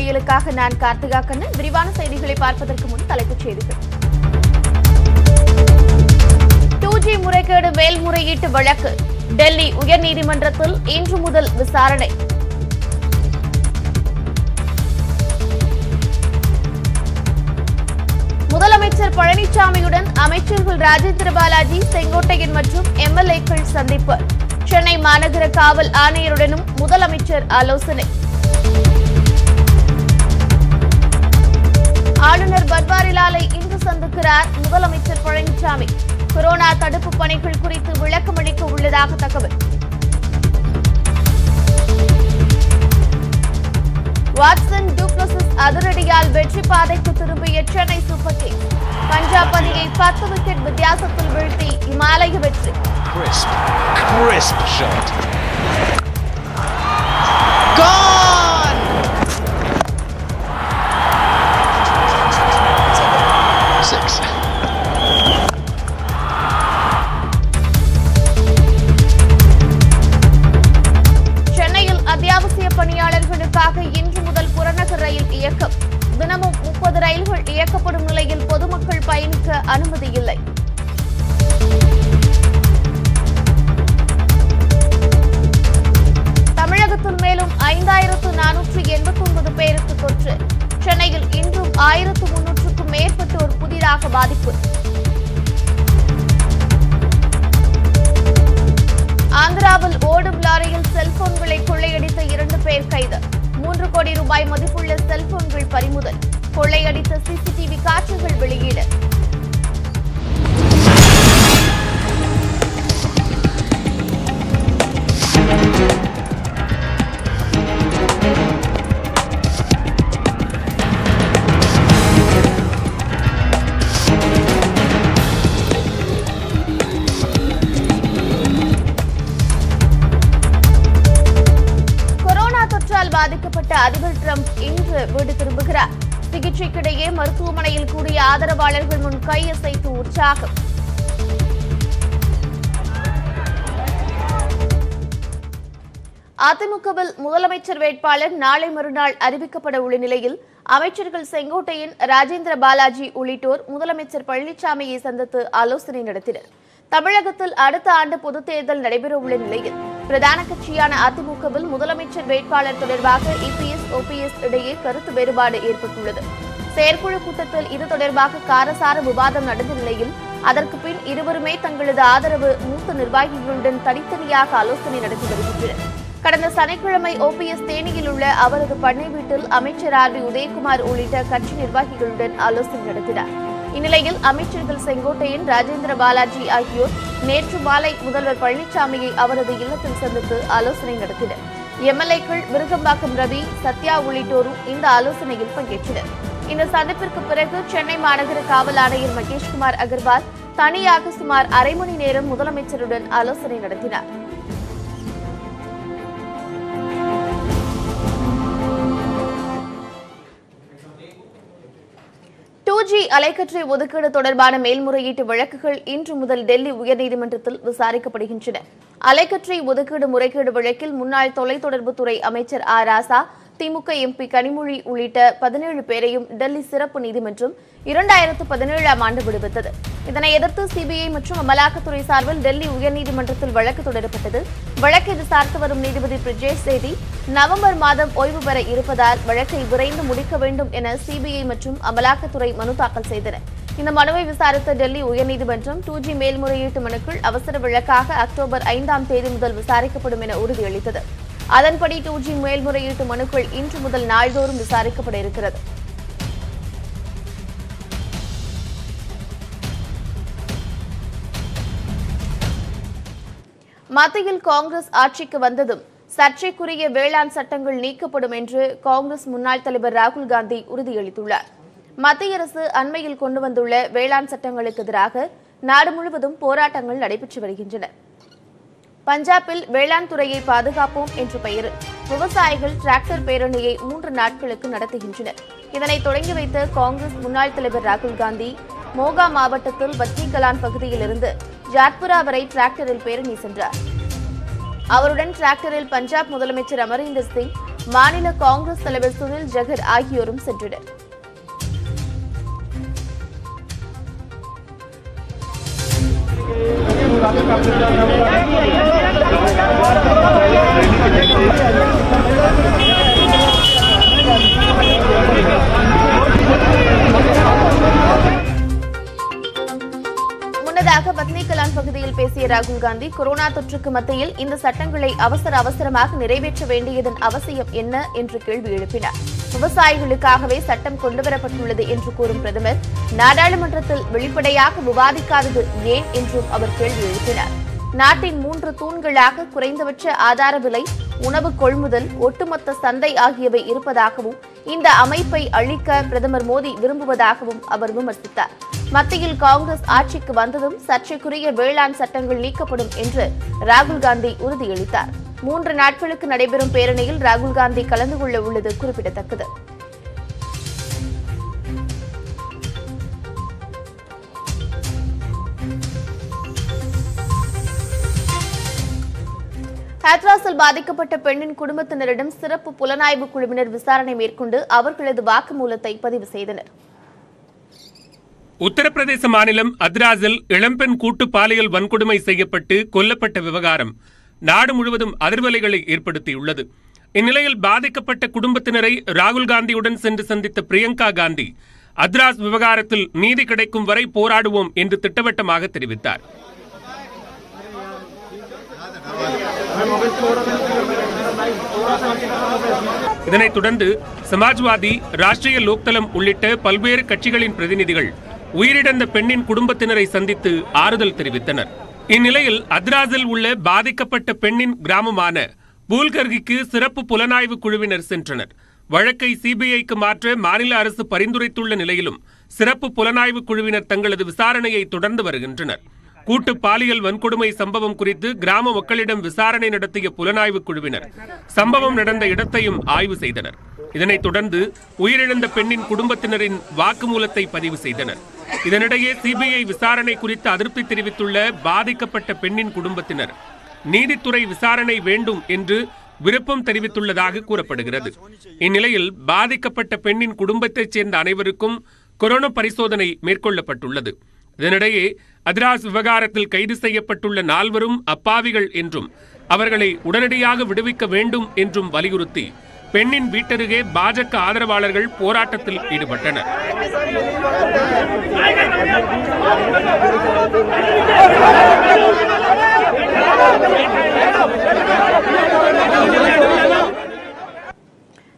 விடியலுக்காக நான் கார்த்திகா கண்ணன். விரிவான செய்திகளை பார்ப்பதற்கு முன் தலைப்புச் செய்திகள். 2G முறைகேடு மேல்முறையீட்டு வழக்கு டெல்லி உயர்நீதிமன்றத்தில் இன்று முதல் விசாரணை. முதலமைச்சர் பழனிசாமியுடன் அமைச்சர்கள் ராஜேந்திர பாலாஜி, செங்கோட்டையன் மற்றும் எம்எல்ஏக்கள் சந்திப்பு. சென்னை மாநகர காவல் ஆணையருடனும் முதலமைச்சர் ஆலோசனை. ஆளுநர் பன்வாரிலாலை இன்று சந்திக்கிறார் முதலமைச்சர் பழனிசாமி. கொரோனா தடுப்பு பணிகள் குறித்து விளக்கமளிக்க உள்ளதாக தகவல். வாட்சன் டூப்ளசிஸ் அதிரடியால் வெற்றி பாதைக்கு திரும்பிய சென்னை சூப்பர் கிங்ஸ். பஞ்சாப் அணியை 10 விக்கெட் வித்தியாசத்தில் வீழ்த்தி இமாலய வெற்றி. சென்னையில் அத்தியாவசிய பணியாளர்களுக்காக இன்று முதல் புறநகர் ரயில் இயக்கம். தினமும் 30 ரயில்கள் இயக்கப்படும் நிலையில் பொதுமக்கள் பயணிக்க அனுமதி இல்லை. தமிழகத்தில் மேலும் 5489 பேருக்கு தொற்று. சென்னையில் இன்றும் 1300க்கும் மேற்பட்டோர் புதிதாக பாதிப்பு. ஆந்திராவில் ஓடும் லாரியில் செல்போன்களை கொள்ளையடித்த 2 பேர் கைது. 3 கோடி ரூபாய் மதிப்புள்ள செல்போன்கள் பறிமுதல். கொள்ளையடித்த சிசிடிவி காட்சிகள் வெளியீடு. பாதிக்கப்பட்ட அதிபர் டிரம்ப் இன்று வீடு திரும்புகிறார். சிகிச்சைக்கிடையே மருத்துவமனையில் கூடிய ஆதரவாளர்கள் முன் கையசைத்து உற்சாகம். அதிமுகவில் முதலமைச்சர் வேட்பாளர் நாளை மறுநாள் அறிவிக்கப்பட உள்ள நிலையில் அமைச்சர்கள் செங்கோட்டையன், ராஜேந்திர பாலாஜி உள்ளிட்டோர் முதலமைச்சர் பழனிசாமியை சந்தித்து ஆலோசனை நடத்தினர். தமிழகத்தில் அடுத்த ஆண்டு பொதுத் தேர்தல் நடைபெறவுள்ள நிலையில் பிரதான கட்சியான அதிமுகவில் முதலமைச்சர் வேட்பாளர் தொடர்பாக இபிஎஸ் ஓபிஎஸ் இடையே கருத்து வேறுபாடு ஏற்பட்டுள்ளது. செயற்குழு கூட்டத்தில் இது தொடர்பாக காரசார விவாதம் நடந்த நிலையில் அதற்கு பின் இருவருமே தங்களது ஆதரவு மூத்த நிர்வாகிகளுடன் தனித்தனியாக ஆலோசனை நடத்தி வருகின்றனர். கடந்த சனிக்கிழமை ஓபிஎஸ் தேனியில் உள்ள அவரது பண்ணை வீட்டில் அமைச்சர் ஆர்.பி. உதயகுமார் உள்ளிட்ட கட்சி நிர்வாகிகளுடன் ஆலோசனை நடத்தினார். இந்நிலையில் அமைச்சர்கள் செங்கோட்டையன், ராஜேந்திர பாலாஜி ஆகியோர் நேற்று மாலை முதல்வர் பழனிசாமியை அவரது இல்லத்தில் சந்தித்து ஆலோசனை நடத்தினர். எம்எல்ஏக்கள் விருகம்பாக்கம் ரவி, சத்யா உள்ளிட்டோரும் இந்த ஆலோசனையில் பங்கேற்றனர். இந்த சந்திப்பிற்கு பிறகு சென்னை மாநகர காவல் ஆணையர் மகேஷ் குமார் அகர்வால் தனியாக சுமார் அரை மணி நேரம் முதலமைச்சருடன் ஆலோசனை நடத்தினார். அலைக்கற்றை ஒதுக்கீடு தொடர்பான மேல்முறையீட்டு வழக்குகள் இன்று முதல் டெல்லி உயர்நீதிமன்றத்தில் விசாரிக்கப்படுகின்றன. அலைக்கற்றை ஒதுக்கீடு முறைகேடு வழக்கில் முன்னாள் தொலைத்தொடர்புத்துறை அமைச்சர் ஆர். ராஜா, திமுக எம்பி கனிமொழி உள்ளிட்ட 17 பேரையும் டெல்லி சிறப்பு நீதிமன்றம் 2017 ஆம் ஆண்டு விடுவித்தது. இதனை எதிர்த்து சிபிஐ மற்றும் அமலாக்கத்துறை சார்பில் டெல்லி உயர்நீதிமன்றத்தில் வழக்கு தொடரப்பட்டது. வழக்கை விசாரித்து வரும் நீதிபதி பிரஜேஷ் தேவி நவம்பர் மாதம் ஓய்வு பெற இருப்பதால் வழக்கை விரைந்து முடிக்க வேண்டும் என சிபிஐ மற்றும் அமலாக்கத்துறை மனு தாக்கல் செய்தனர். இந்த மனுவை விசாரித்த டெல்லி உயர்நீதிமன்றம் 2G மேல்முறையீட்டு மனுக்கள் அவசர வழக்காக அக்டோபர் 5ஆம் தேதி முதல் விசாரிக்கப்படும் என உறுதியளித்தது. அதன்படி 2G மேல்முறையீட்டு மனுக்கள் இன்று முதல் நாள்தோறும் விசாரிக்கப்பட இருக்கிறது. மத்தியில் காங்கிரஸ் ஆட்சிக்கு வந்ததும் சர்ச்சைக்குரிய வேளாண் சட்டங்கள் நீக்கப்படும் என்று காங்கிரஸ் முன்னாள் தலைவர் ராகுல் காந்தி உறுதியளித்துள்ளார். மத்திய அரசு அண்மையில் கொண்டு வந்துள்ள வேளாண் சட்டங்களுக்கு எதிராக நாடு முழுவதும் போராட்டங்கள் நடைபெற்று வருகின்றன. பஞ்சாபில் வேளாண் துறையை பாதுகாப்போம் என்ற பெயரில் விவசாயிகள் டிராக்டர் பேரணியை 3 நாட்களுக்கு நடத்துகின்றனர். இதனை தொடங்கி வைத்த காங்கிரஸ் முன்னாள் தலைவர் ராகுல் காந்தி மோகா மாவட்டத்தில் வத்தி கலான் பகுதியிலிருந்து ஜாட்புரா வரை டிராக்டரில் பேரணி சென்றார். அவருடன் டிராக்டரில் பஞ்சாப் முதலமைச்சர் அமரிந்தர் சிங், மாநில காங்கிரஸ் தலைவர் சுனில் ஜகர் ஆகியோரும் சென்றனர். முன்னதாக பத்னிகலான் பகுதியில் பேசிய ராகுல் காந்தி, கொரோனா தொற்றுக்கு மத்தியில் இந்த சட்டங்களை அவசர அவசரமாக நிறைவேற்ற வேண்டியதன் அவசியம் என்ன என்று கேள்வி எழுப்பினார். விவசாயிகளுக்காகவே சட்டம் கொண்டுவரப்பட்டுள்ளது என்று கூறும் பிரதமர், நாடாளுமன்றத்தில் வெளிப்படையாக விவாதிக்காதது ஏன் என்றும் அவர் கேள்வி எழுப்பினார். நாட்டின் 3 தூண்களாக குறைந்தபட்ச ஆதார விலை, உணவு கொள்முதல், ஒட்டுமொத்த சந்தை ஆகியவை இருப்பதாகவும் இந்த அமைப்பை அழிக்க பிரதமர் மோடி விரும்புவதாகவும் அவர் விமர்சித்தார். மத்தியில் காங்கிரஸ் ஆட்சிக்கு வந்ததும் சர்ச்சைக்குரிய வேளாண் சட்டங்கள் நீக்கப்படும் என்று ராகுல் காந்தி உறுதியளித்தார். 3 நாட்களுக்கு நடைபெறும் பேரணியில் ராகுல் காந்தி கலந்து கொள்ள உள்ளது குறிப்பிடத்தக்கது. ஹத்ராஸில் பாதிக்கப்பட்ட பெண்ணின் குடும்பத்தினரிடம் சிறப்பு புலனாய்வு குழுவினர் விசாரணை மேற்கொண்டு அவர்களது வாக்குமூலத்தை பதிவு செய்தனர். உத்தரப்பிரதேச மாநிலம் ஹத்ராஸில் இளம்பெண் கூட்டு பாலியல் வன்கொடுமை செய்யப்பட்டு கொல்லப்பட்ட விவகாரம் நாடு முழுவதும் அதிர்வலைகளை ஏற்படுத்தியுள்ளது. இந்நிலையில் பாதிக்கப்பட்ட குடும்பத்தினரை ராகுல் காந்தியுடன் சென்று சந்தித்த பிரியங்கா காந்தி, ஹத்ராஸ் விவகாரத்தில் நீதி கிடைக்கும் வரை போராடுவோம் என்று திட்டவட்டமாக தெரிவித்தார். இதனைத் தொடர்ந்து சமாஜ்வாதி, ராஷ்டிரிய லோக்தளம் உள்ளிட்ட பல்வேறு கட்சிகளின் பிரதிநிதிகள் உயிரிழந்த பெண்ணின் குடும்பத்தினரை சந்தித்து ஆறுதல் தெரிவித்தனர். இந்நிலையில் ஹத்ராஸில் உள்ள பாதிக்கப்பட்ட பெண்ணின் கிராமமான பூல்கர்கிக்கு சிறப்பு புலனாய்வு குழுவினர் சென்றனர். வழக்கை சிபிஐக்கு மாற்ற மாநில அரசு பரிந்துரைத்துள்ள நிலையிலும் சிறப்பு புலனாய்வு குழுவினர் தங்களது விசாரணையை தொடர்ந்து வருகின்றனர். கூட்டு பாலியல் வன்கொடுமை சம்பவம் குறித்து கிராம மக்களிடம் விசாரணை நடத்திய புலனாய்வு குழுவினர் சம்பவம் நடந்த இடத்தையும் ஆய்வு செய்தனர். இதனைத் தொடர்ந்து உயிரிழந்த பெண்ணின் குடும்பத்தினரின் வாக்குமூலத்தை பதிவு செய்தனர். இதனிடையே சிபிஐ விசாரணை குறித்து அதிருப்தி தெரிவித்துள்ள பாதிக்கப்பட்ட பெண்ணின் குடும்பத்தினர் நீதித்துறை விசாரணை வேண்டும் என்று விருப்பம் தெரிவித்துள்ளதாக கூறப்படுகிறது. இந்நிலையில் பாதிக்கப்பட்ட பெண்ணின் குடும்பத்தைச் சேர்ந்த அனைவருக்கும் கொரோனா பரிசோதனை மேற்கொள்ளப்பட்டுள்ளது. இதனிடையே ஹத்ராஸ் விவகாரத்தில் கைது செய்யப்பட்டுள்ள 4 அப்பாவிகள் என்றும் அவர்களை உடனடியாக விடுவிக்க வேண்டும் என்றும் வலியுறுத்தி பெண்ணின் வீட்டருகே பாஜக ஆதரவாளர்கள் போராட்டத்தில் ஈடுபட்டனர்.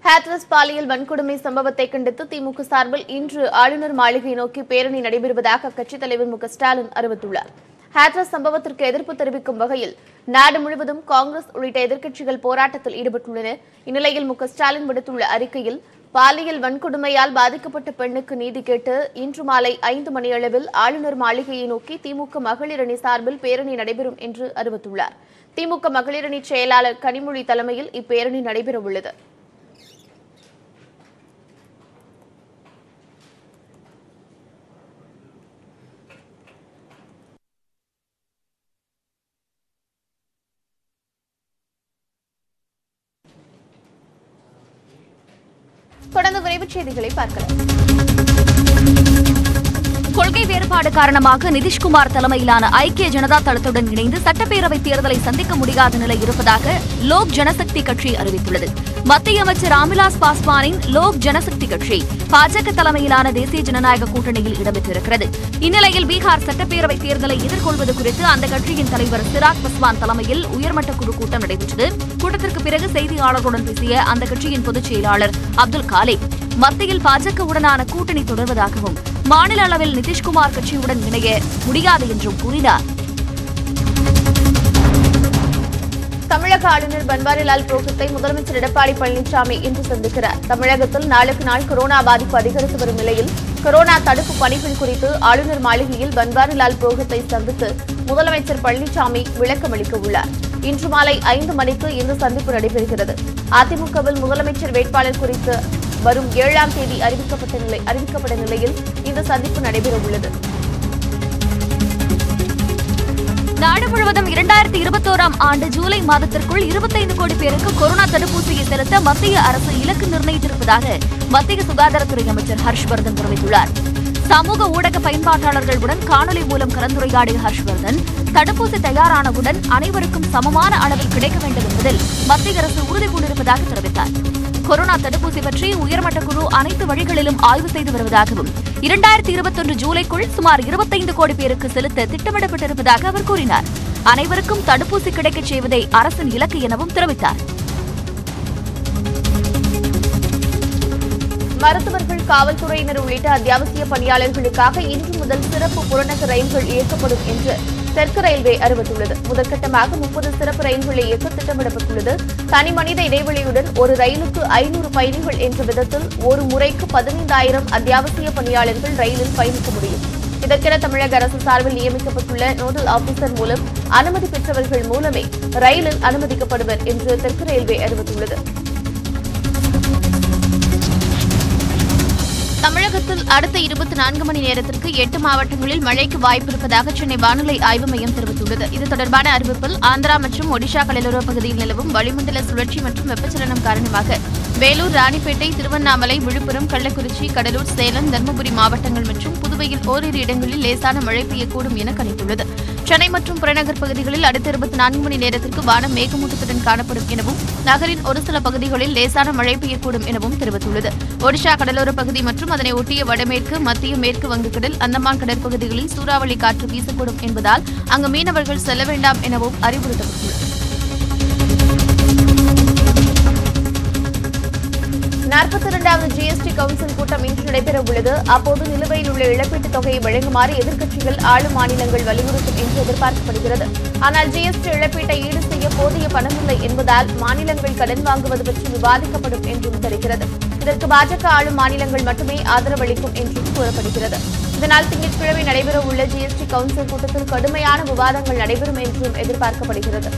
ஹத்ராஸ் பாலியல் வன்கொடுமை சம்பவத்தை கண்டித்து திமுக சார்பில் இன்று ஆளுநர் மாளிகை நோக்கி பேரணி நடைபெறுவதாக அக்கட்சித் தலைவர் மு க ஸ்டாலின் அறிவித்துள்ளார். ஹத்ராஸ் சம்பவத்திற்கு எதிர்ப்பு தெரிவிக்கும் வகையில் நாடு முழுவதும் காங்கிரஸ் உள்ளிட்ட எதிர்க்கட்சிகள் போராட்டத்தில் ஈடுபட்டுள்ளன. இந்நிலையில் மு க ஸ்டாலின் விடுத்துள்ள அறிக்கையில், பாலியல் வன்கொடுமையால் பாதிக்கப்பட்ட பெண்ணுக்கு நீதி கேட்டு இன்று மாலை 5 மணியளவில் ஆளுநர் மாளிகையை நோக்கி திமுக மகளிரணி சார்பில் பேரணி நடைபெறும் என்று அறிவித்துள்ளார். திமுக மகளிரணி செயலாளர் கனிமொழி தலைமையில் இப்பேரணி நடைபெறவுள்ளது. தொடர்ந்து விரைவுச் செய்திகளை பார்க்கலாம். கொள்கை வேறுபாடு காரணமாக நிதிஷ்குமார் தலைமையிலான ஐக்கிய ஜனதா தளத்துடன் இணைந்து சட்டப்பேரவைத் தேர்தலை சந்திக்க முடியாத நிலை இருப்பதாக லோக் ஜனசக்தி கட்சி அறிவித்துள்ளது. மத்திய அமைச்சர் ராம்விலாஸ் பாஸ்வானின் லோக் ஜனசக்தி கட்சி பாஜக தலைமையிலான தேசிய ஜனநாயக கூட்டணியில் இடம்பெற்றிருக்கிறது. இந்நிலையில் பீகார் சட்டப்பேரவைத் தேர்தலை எதிர்கொள்வது குறித்து அந்த கட்சியின் தலைவர் சிராக் பாஸ்வான் தலைமையில் உயர்மட்ட குழு கூட்டம் நடைபெற்றது. கூட்டத்திற்கு பிறகு செய்தியாளர்களுடன் பேசிய அந்த கட்சியின் பொதுச் செயலாளர் அப்துல் காலே, மத்தியில் பாஜகவுடனான கூட்டணி தொடர்வதாகவும் மாநில அளவில் நிதிஷ்குமார் கட்சியுடன் இணைய முடியாது என்றும் கூறினார். தமிழக ஆளுநர் பன்வாரிலால் புரோஹித்தை முதலமைச்சர் எடப்பாடி பழனிசாமி இன்று சந்திக்கிறார். தமிழகத்தில் நாளுக்கு நாள் கொரோனா பாதிப்பு அதிகரித்து வரும் நிலையில் கொரோனா தடுப்பு பணிகள் குறித்து ஆளுநர் மாளிகையில் பன்வாரிலால் புரோஹித்தை சந்தித்து முதலமைச்சர் பழனிசாமி விளக்கமளிக்க உள்ளார். இன்று மாலை 5 மணிக்கு இந்த சந்திப்பு நடைபெறுகிறது. அதிமுகவில் முதலமைச்சர் வேட்பாளர் குறித்து வரும் 7ஆம் தேதி அறிவிக்கப்பட்ட நிலையில் இந்த சந்திப்பு நடைபெற உள்ளது. நாடு முழுவதும் 2021 ஆண்டு ஜூலை மாதத்திற்குள் 25 கோடி பேருக்கு கொரோனா தடுப்பூசியை செலுத்த மத்திய அரசு இலக்கு நிர்ணயித்திருப்பதாக மத்திய சுகாதாரத்துறை அமைச்சர் ஹர்ஷ்வர்தன் தெரிவித்துள்ளார். சமூக ஊடக பயன்பாட்டாளர்களுடன் காணொலி மூலம் கலந்துரையாடிய ஹர்ஷ்வர்தன், தடுப்பூசி தயாரானவுடன் அனைவருக்கும் சமமான அளவில் கிடைக்க வேண்டும் என்பதில் மத்திய அரசு உறுதி கொண்டிருப்பதாக தெரிவித்தார். கொரோனா தடுப்பூசி பற்றி உயர்மட்ட குழு அனைத்து வழிகளிலும் ஆய்வு செய்து வருவதாகவும் 2021 ஜூலைக்குள் சுமார் 25 கோடி பேருக்கு செலுத்த திட்டமிடப்பட்டிருப்பதாக அவர் கூறினார். அனைவருக்கும் தடுப்பூசி கிடைக்கச் செய்வதை அரசின் இலக்கு எனவும் தெரிவித்தார். மருத்துவர்கள், காவல்துறையினர் உள்ளிட்ட அத்தியாவசிய பணியாளர்களுக்காக இன்று முதல் சிறப்பு புறநகர் ரயில்கள் இயக்கப்படும் என்று தெற்கு ரயில்வே அறிவித்துள்ளது. முதற்கட்டமாக 30 சிறப்பு ரயில்களை இயக்க திட்டமிடப்பட்டுள்ளது. தனிமனித இடைவெளியுடன் ஒரு ரயிலுக்கு 500 பயணிகள் என்ற விதத்தில் ஒரு முறைக்கு 15,000 அத்தியாவசிய பணியாளர்கள் ரயிலில் பயணிக்க முடியும். இதற்கென தமிழக அரசு சார்பில் நியமிக்கப்பட்டுள்ள நோடல் ஆபீசர் மூலம் அனுமதி பெற்றவர்கள் மூலமே ரயிலில் அனுமதிக்கப்படுவர் என்று தெற்கு ரயில்வே அறிவித்துள்ளது. தமிழகத்தில் அடுத்த 24 மணி நேரத்திற்கு 8 மாவட்டங்களில் மழைக்கு வாய்ப்பிருப்பதாக சென்னை வானிலை ஆய்வு மையம் தெரிவித்துள்ளது. இது தொடர்பான அறிவிப்பில் ஆந்திரா மற்றும் ஒடிஷா கடலோரப் பகுதியில் நிலவும் வளிமண்டல சுழற்சி மற்றும் வெப்பச்சலனம் காரணமாக வேலூர், ராணிப்பேட்டை, திருவண்ணாமலை, விழுப்புரம், கள்ளக்குறிச்சி, கடலூர், சேலம், தர்மபுரி மாவட்டங்கள் மற்றும் புதுவையில் ஓரிரு இடங்களில் லேசான மழை பெய்யக்கூடும் என கணித்துள்ளது. சென்னை மற்றும் புறநகர் பகுதிகளில் அடுத்த 24 மணி நேரத்திற்கு வானம் மேகமூட்டத்துடன் காணப்படும் எனவும் நகரின் ஒரு சில பகுதிகளில் லேசான மழை பெய்யக்கூடும் எனவும் தெரிவித்துள்ளது. ஒடிஷா கடலோரப் பகுதி மற்றும் அதனை ஒட்டிய வடமேற்கு, மத்திய மேற்கு வங்கக்கடல், அந்தமான் கடற்பகுதிகளில் சூறாவளி காற்று வீசக்கூடும் என்பதால் அங்கு மீனவர்கள் செல்ல வேண்டாம் எனவும் அறிவுறுத்தப்பட்டுள்ளது. ஜிஎஸ்டி கவுன்சில் கூட்டம் இன்று நடைபெற உள்ளது. அப்போது நிலுவையில் உள்ள இழப்பீட்டுத் தொகையை வழங்குமாறு எதிர்க்கட்சிகள் ஆளும் மாநிலங்கள் வலியுறுத்தும் என்று எதிர்பார்க்கப்படுகிறது. ஆனால் ஜிஎஸ்டி இழப்பீட்டை ஈடு செய்ய போதிய பணமில்லை என்பதால் மாநிலங்கள் கடன் வாங்குவது பற்றி விவாதிக்கப்படும் என்றும் தெரிகிறது. இதற்கு பாஜக ஆளும் மாநிலங்கள் மட்டுமே ஆதரவளிக்கும் என்றும் கூறப்படுகிறது. இதனால் திங்கட்கிழமை நடைபெறவுள்ள ஜிஎஸ்டி கவுன்சில் கூட்டத்தில் கடுமையான விவாதங்கள் நடைபெறும் என்றும் எதிர்பார்க்கப்படுகிறது.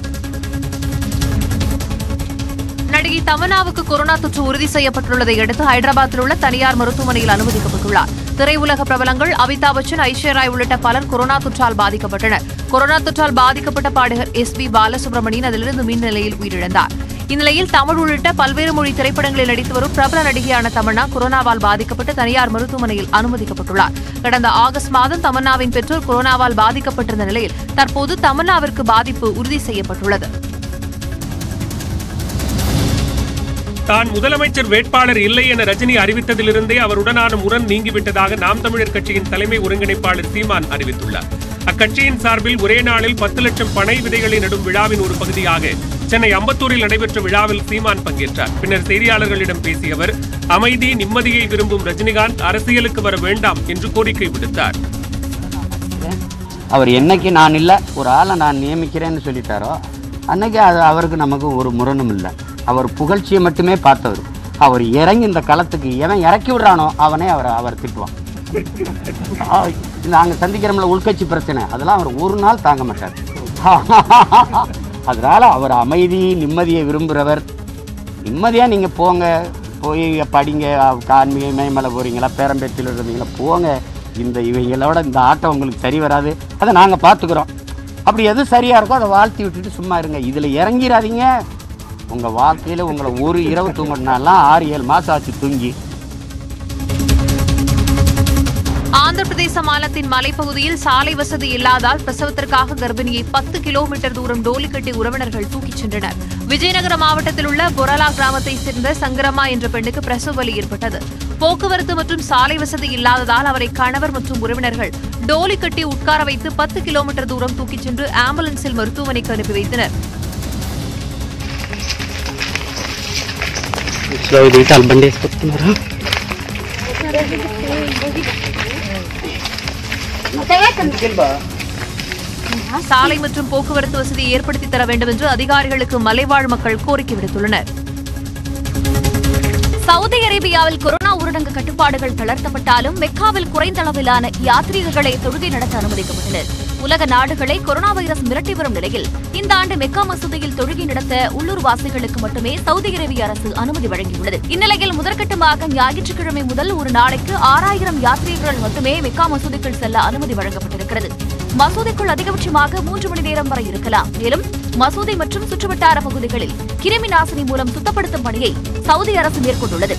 நடிகை தமன்னாவுக்கு கொரோனா தொற்று உறுதி செய்யப்பட்டுள்ளதை அடுத்து ஹைதராபாத்தில் உள்ள தனியார் மருத்துவமனையில் அனுமதிக்கப்பட்டுள்ளார். திரையுலக பிரபலங்கள் அமிதாப் பச்சன், ஐஸ்வர்யா உள்ளிட்ட பலர் கொரோனா தொற்றால் பாதிக்கப்பட்டனர். கொரோனா தொற்றால் பாதிக்கப்பட்ட பாடகர் எஸ்பி பாலசுப்ரமணியன் அதிலிருந்து மீன் நிலையில் உயிரிழந்தார். இந்நிலையில் தமிழ் உள்ளிட்ட பல்வேறு மொழி திரைப்படங்களில் நடித்து வரும் பிரபல நடிகையான தமன்னா கொரோனாவால் பாதிக்கப்பட்டு தனியார் மருத்துவமனையில் அனுமதிக்கப்பட்டுள்ளார். கடந்த ஆகஸ்ட் மாதம் தமன்னாவின் பெற்றோர் கொரோனாவால் பாதிக்கப்பட்டிருந்த நிலையில் தற்போது தமன்னாவிற்கு பாதிப்பு உறுதி செய்யப்பட்டுள்ளது. தான் முதலமைச்சர் வேட்பாளர் இல்லை என ரஜினி அறிவித்ததிலிருந்தே அவருடனான முரண் நீங்கிவிட்டதாக நாம் தமிழர் கட்சியின் தலைமை ஒருங்கிணைப்பாளர் சீமான் அறிவித்துள்ளார். அக்கட்சியின் சார்பில் ஒரே நாளில் 10 லட்சம் பனை விதைகளை நடும் விழாவின் ஒரு பகுதியாக சென்னை அம்பத்தூரில் நடைபெற்ற விழாவில் சீமான் பங்கேற்றார். பின்னர் செய்தியாளர்களிடம் பேசிய அவர், அமைதி நிம்மதியை விரும்பும் ரஜினிகாந்த் அரசியலுக்கு வர வேண்டாம் என்று கோரிக்கை விடுத்தார். அவர் என்னைக்கு நான் இல்லை ஒரு ஆளை நான் நியமிக்கிறேன்னு சொல்லிட்டாரோ அன்னைக்கு அது அவருக்கு நமக்கு ஒரு முரணும் இல்லை. அவர் புகழ்ச்சியை மட்டுமே பார்த்தவர். அவர் இறங்கி இந்த களத்துக்கு எவன் இறக்கி விடுறானோ அவனே அவர் திட்டுவான். நாங்கள் சந்திக்கிறோம்ல உள்கட்சி பிரச்சனை, அதெல்லாம் அவர் ஒரு நாள் தாங்க மாட்டார். அதனால் அவர் அமைதி நிம்மதியை விரும்புகிறவர். நிம்மதியாக நீங்கள் போங்க, போய் படிங்க, கான்மிகை மேம்பட போகிறீங்களா, பேரம்பேட்டியில் இருந்தீங்களா போங்க. இந்த இவைகளோட இந்த ஆட்டம் உங்களுக்கு சரி வராது, அதை நாங்கள் பார்த்துக்கிறோம். அப்படி எது சரியாக இருக்கோ அதை வாழ்த்தி விட்டுட்டு சும்மா இருங்க. இதில் இறங்கிடாதீங்க. உங்கள் வாழ்க்கையில் உங்களை ஒரு இரவு தூங்கினாலாம் 6-7 மாதம் ஆச்சு தூங்கி. ஆந்திர பிரதேச மாநிலத்தின் மலைப்பகுதியில் சாலை வசதி இல்லாதால் பிரசவத்திற்காக கர்ப்பிணியை 10 கிலோமீட்டர் தூரம் டோலி கட்டி உறவினர்கள் தூக்கிச் சென்றனர். விஜயநகர மாவட்டத்தில் உள்ள பொரலா கிராமத்தைச் சேர்ந்த சங்கரம்மா என்ற பெண்ணுக்கு பிரசவ வலி ஏற்பட்டது. போக்குவரத்து மற்றும் சாலை வசதி இல்லாததால் அவரை கணவர் மற்றும் உறவினர்கள் டோலி கட்டி உட்கார வைத்து 10 கிலோமீட்டர் தூரம் தூக்கிச் சென்று ஆம்புலன்ஸில் மருத்துவமனைக்கு அனுப்பி வைத்தனர். சாலை மற்றும் போக்குவரத்து வசதியை ஏற்படுத்தி தர வேண்டும் என்று அதிகாரிகளுக்கு மலைவாழ் மக்கள் கோரிக்கை விடுத்துள்ளனர். சவுதி அரேபியாவில் கொரோனா ஊரடங்கு கட்டுப்பாடுகள் தளர்த்தப்பட்டாலும் மெக்காவில் குறைந்த அளவிலான யாத்ரீகர்களை தொழுகை நடத்த அனுமதிக்கப்பட்டனர். உலக நாடுகளை கொரோனா வைரஸ் மிரட்டி வரும் நிலையில் இந்த ஆண்டு மெக்கா மசூதியில் தொழுகை நடத்த உள்ளூர்வாசிகளுக்கு மட்டுமே சவுதி அரேபிய அரசு அனுமதி வழங்கியுள்ளது. இந்நிலையில் முதற்கட்டமாக ஞாயிற்றுக்கிழமை முதல் ஒரு நாளைக்கு 6000 யாத்ரீகர்கள் மட்டுமே மெக்கா மசூதிக்குள் செல்ல அனுமதி வழங்கப்பட்டிருக்கிறது. மசூதைக்குள் அதிகபட்சமாக 3 மணி நேரம் வரை இருக்கலாம். மேலும் மசூதை மற்றும் சுற்றுவட்டார பகுதிகளில் கிருமி நாசினி மூலம் சுத்தப்படுத்தும் பணியை சவுதி அரசு மேற்கொண்டுள்ளது.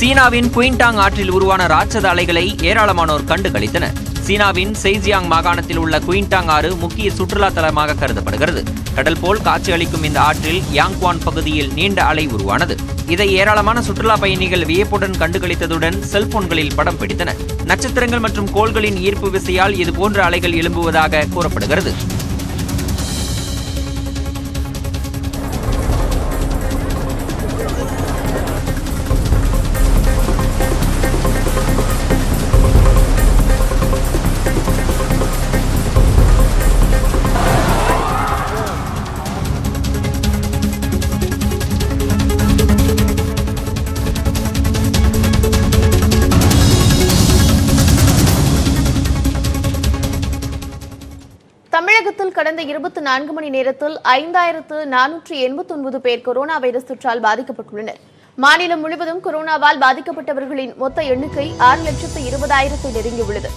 சீனாவின் குயின்டாங் ஆற்றில் உருவான ராட்சத அலைகளை ஏராளமானோர் கண்டுகளித்தனர். சீனாவின் செய்ஜியாங் மாகாணத்தில் உள்ள குயின்டாங் ஆறு முக்கிய சுற்றுலா தலமாக கருதப்படுகிறது. கடல் போல் காட்சியளிக்கும் இந்த ஆற்றில் யாங்குவான் பகுதியில் நீண்ட அலை உருவானது. இதை ஏராளமான சுற்றுலா பயணிகள் வியப்புடன் கண்டுகளித்ததுடன் செல்போன்களில் படம் பிடித்தனர். நட்சத்திரங்கள் மற்றும் கோள்களின் ஈர்ப்பு விசையால் இதுபோன்ற அலைகள் எழும்புவதாக கூறப்படுகிறது. தமிழகத்தில் கடந்த 24 மணி நேரத்தில் 5489 பேர் கொரோனா வைரஸ் தொற்றால் பாதிக்கப்பட்டுள்ளனர். மாநிலம் முழுவதும் கொரோனாவால் பாதிக்கப்பட்டவர்களின் மொத்த எண்ணிக்கை 6,20,000 நெருங்கியுள்ளது.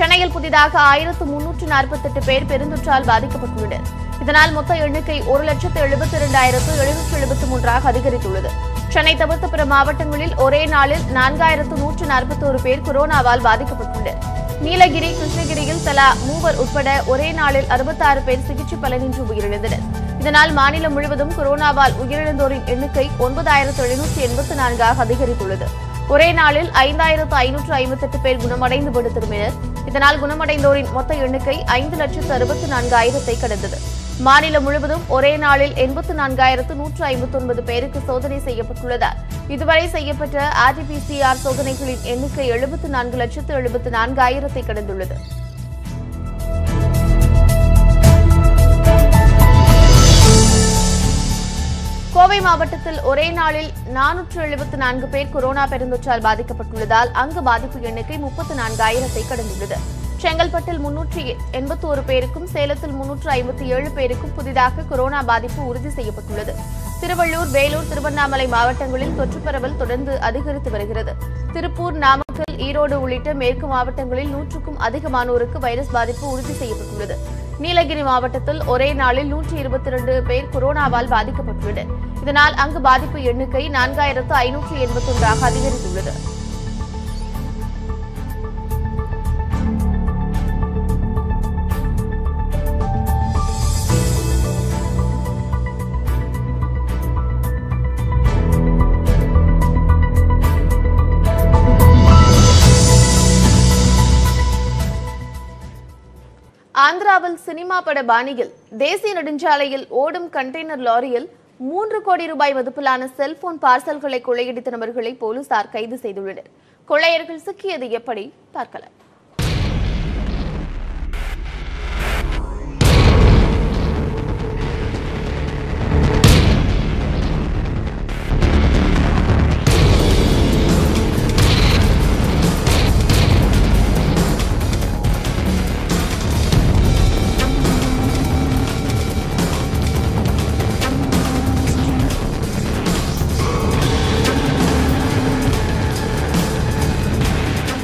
சென்னையில் புதிதாக 1,348 பேர் பெருந்தொற்றால் பாதிக்கப்பட்டுள்ளனர். இதனால் மொத்த எண்ணிக்கை 1,72,773 அதிகரித்துள்ளது. சென்னை தவிர்த்த பிற மாவட்டங்களில் ஒரே நாளில் 4,141 பேர் கொரோனாவால் பாதிக்கப்பட்டுள்ளனர். நீலகிரி, கிருஷ்ணகிரியில் தலா 3 உட்பட ஒரே நாளில் 66 பேர் சிகிச்சை பலனின்றி உயிரிழந்தனர். இதனால் மாநிலம் முழுவதும் கொரோனாவால் உயிரிழந்தோரின் எண்ணிக்கை 9,784 அதிகரித்துள்ளது. ஒரே நாளில் 5,558 பேர் குணமடைந்து வீடு திரும்பினர். இதனால் குணமடைந்தோரின் மொத்த எண்ணிக்கை 5,64,000 கடந்தது. மாநிலம் முழுவதும் ஒரே நாளில் 84,159 பேருக்கு சோதனை செய்யப்பட்டுள்ளதால் இதுவரை செய்யப்பட்ட ஆர்டிபிசிஆர் சோதனைகளின் எண்ணிக்கை 74,74,000 கடந்துள்ளது. கோவை மாவட்டத்தில் ஒரே நாளில் 474 பேர் கொரோனா பெருந்தொற்றால் பாதிக்கப்பட்டுள்ளதால் அங்கு பாதிப்பு எண்ணிக்கை 34,000 கடந்துள்ளது. செங்கல்பட்டில் 381 பேருக்கும் சேலத்தில் 357 பேருக்கும் புதிதாக கொரோனா பாதிப்பு உறுதி செய்யப்பட்டுள்ளது. திருவள்ளூர், வேலூர், திருவண்ணாமலை மாவட்டங்களில் தொற்று பரவல் தொடர்ந்து அதிகரித்து வருகிறது. திருப்பூர், நாமக்கல், ஈரோடு உள்ளிட்ட மேற்கு மாவட்டங்களில் 100க்கும் அதிகமானோருக்கு வைரஸ் பாதிப்பு உறுதி செய்யப்பட்டுள்ளது. நீலகிரி மாவட்டத்தில் ஒரே நாளில் 122 பேர் கொரோனாவால் பாதிக்கப்பட்டுள்ளனர். இதனால் அங்கு பாதிப்பு எண்ணிக்கை 4,581 அதிகரித்துள்ளது. ஆந்திராவில் சினிமா பட பாணியில் தேசிய நெடுஞ்சாலையில் ஓடும் கண்டெய்னர் லாரியில் 3 கோடி ரூபாய் மதிப்பிலான செல்போன் பார்சல்களை கொள்ளையடித்த நபர்களை போலீசார் கைது செய்துள்ளனர். கொள்ளையர்கள் சிக்கியது எப்படி பார்க்கலாம்.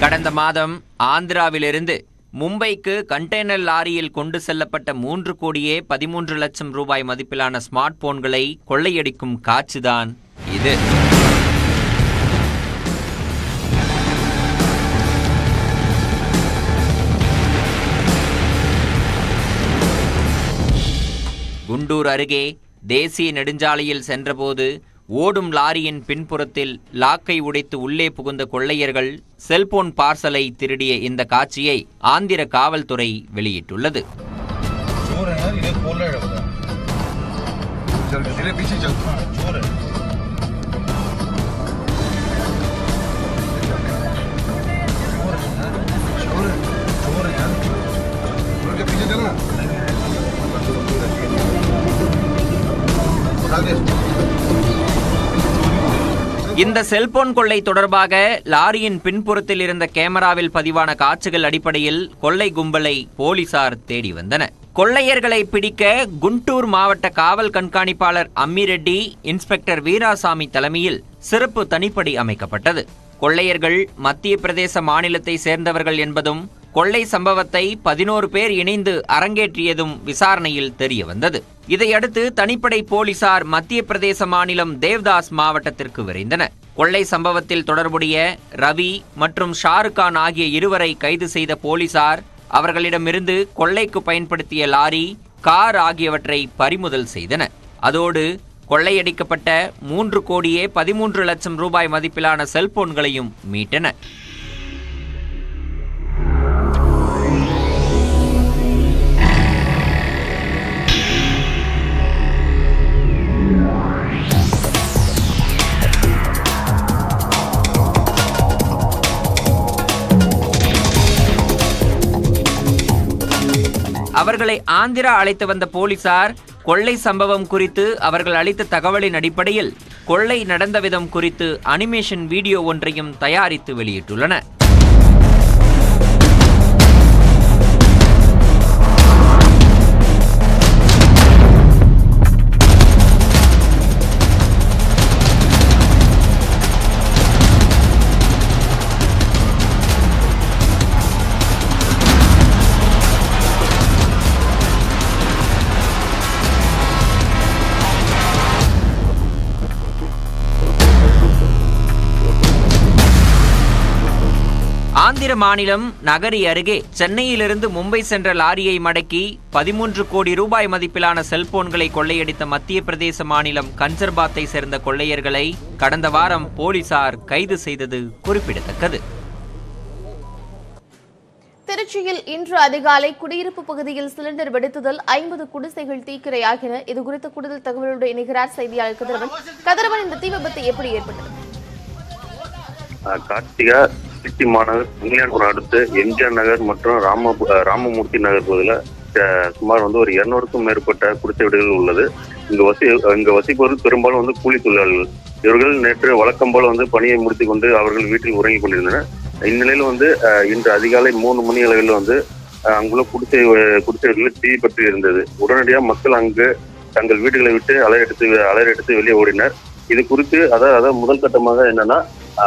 கடந்த மாதம் ஆந்திராவிலிருந்து மும்பைக்கு கண்டெய்னர் லாரியில் கொண்டு செல்லப்பட்ட 3,13,00,000 ரூபாய் மதிப்பிலான ஸ்மார்ட் போன்களை கொள்ளையடிக்கும் காட்சிதான் இது. குண்டூர் அருகே தேசிய நெடுஞ்சாலையில் சென்றபோது ஓடும் லாரியின் பின்புறத்தில் லாக்கை உடைத்து உள்ளே புகுந்த கொள்ளையர்கள் செல்போன் பார்சலை திருடிய இந்த காட்சியை ஆந்திர காவல்துறை வெளியிட்டுள்ளது. இந்த செல்போன் கொள்ளை தொடர்பாக லாரியின் பின்புறத்தில் இருந்த கேமராவில் பதிவான காட்சிகள் அடிப்படையில் கொள்ளை கும்பலை போலீசார் தேடி வந்தனர். கொள்ளையர்களை பிடிக்க குண்டூர் மாவட்ட காவல் கண்காணிப்பாளர் அம்மிரெட்டி, இன்ஸ்பெக்டர் வீராசாமி தலைமையில் சிறப்பு தனிப்படை அமைக்கப்பட்டது. கொள்ளையர்கள் மத்திய பிரதேச மாநிலத்தை சேர்ந்தவர்கள் என்பதும் கொள்ளை சம்பவத்தை 11 பேர் இணைந்து அரங்கேற்றியதும் விசாரணையில் தெரியவந்தது. இதையடுத்து தனிப்படை போலீசார் மத்திய பிரதேச மாநிலம் தேவ்தாஸ் மாவட்டத்திற்கு விரைந்தனர். கொள்ளை சம்பவத்தில் தொடர்புடைய ரவி மற்றும் ஷாருக்கான் ஆகிய இருவரை கைது செய்த போலீசார் அவர்களிடமிருந்து கொள்ளைக்கு பயன்படுத்திய லாரி, கார் ஆகியவற்றை பறிமுதல் செய்தனர். அதோடு கொள்ளையடிக்கப்பட்ட 3,13,00,000 ரூபாய் மதிப்பிலான செல்போன்களையும் மீட்டனர். அவர்களை ஆந்திரா அழைத்து வந்த போலீசார் கொள்ளை சம்பவம் குறித்து அவர்கள் அளித்த தகவலின் அடிப்படையில் கொள்ளை நடந்த விதம் குறித்து அனிமேஷன் வீடியோ ஒன்றையும் தயாரித்து வெளியிட்டுள்ளனர். ஆந்திர மாநிலம் நகரி அருகே சென்னையிலிருந்து மும்பை சென்ற லாரியை மடக்கி 13 கோடி ரூபாய் மதிப்பிலான செல்போன்களை கொள்ளையடித்த மத்திய பிரதேச மாநிலம் கன்சர்பாத்தை சேர்ந்த கொள்ளையர்களை கடந்த வாரம் போலீசார் கைது செய்தது குறிப்பிடத்தக்கது. திருச்சியில் இன்று அதிகாலை குடியிருப்பு பகுதியில் சிலிண்டர் வெடித்ததில் 50 குடிசைகள் தீக்கிரையாகின. இதுகுறித்த கூடுதல் தகவலோடு இணைகிறார் செய்தியாளர் கதிரவன். கதிரவன், இந்த தீ விபத்து எப்படி ஏற்பட்டது? திருச்சி மாநகர் இங்கிலாந்துடன் அடுத்து எம்ஜிஆர் நகர் மற்றும் ராமமூர்த்தி நகர் பகுதியில் சுமார் 200க்கும் மேற்பட்ட குடிசை வீடுகள் உள்ளது. இங்கு வசிப்பவர்கள் பெரும்பாலும் கூலி தொழிலாளர்கள். இவர்கள் நேற்று வழக்கம் போல பணியை முடித்து கொண்டு அவர்கள் வீட்டில் உறங்கிக் கொண்டிருந்தனர். இந்நிலையில் இன்று அதிகாலை 3 மணி அளவில் அங்குள்ள குடிசைகளில் தீ பற்றி இருந்தது. உடனடியாக மக்கள் அங்கு தங்கள் வீடுகளை விட்டு அலறெடுத்து வெளியே ஓடினர். இது குறித்து அதாவது முதல் கட்டமாக என்னன்னா,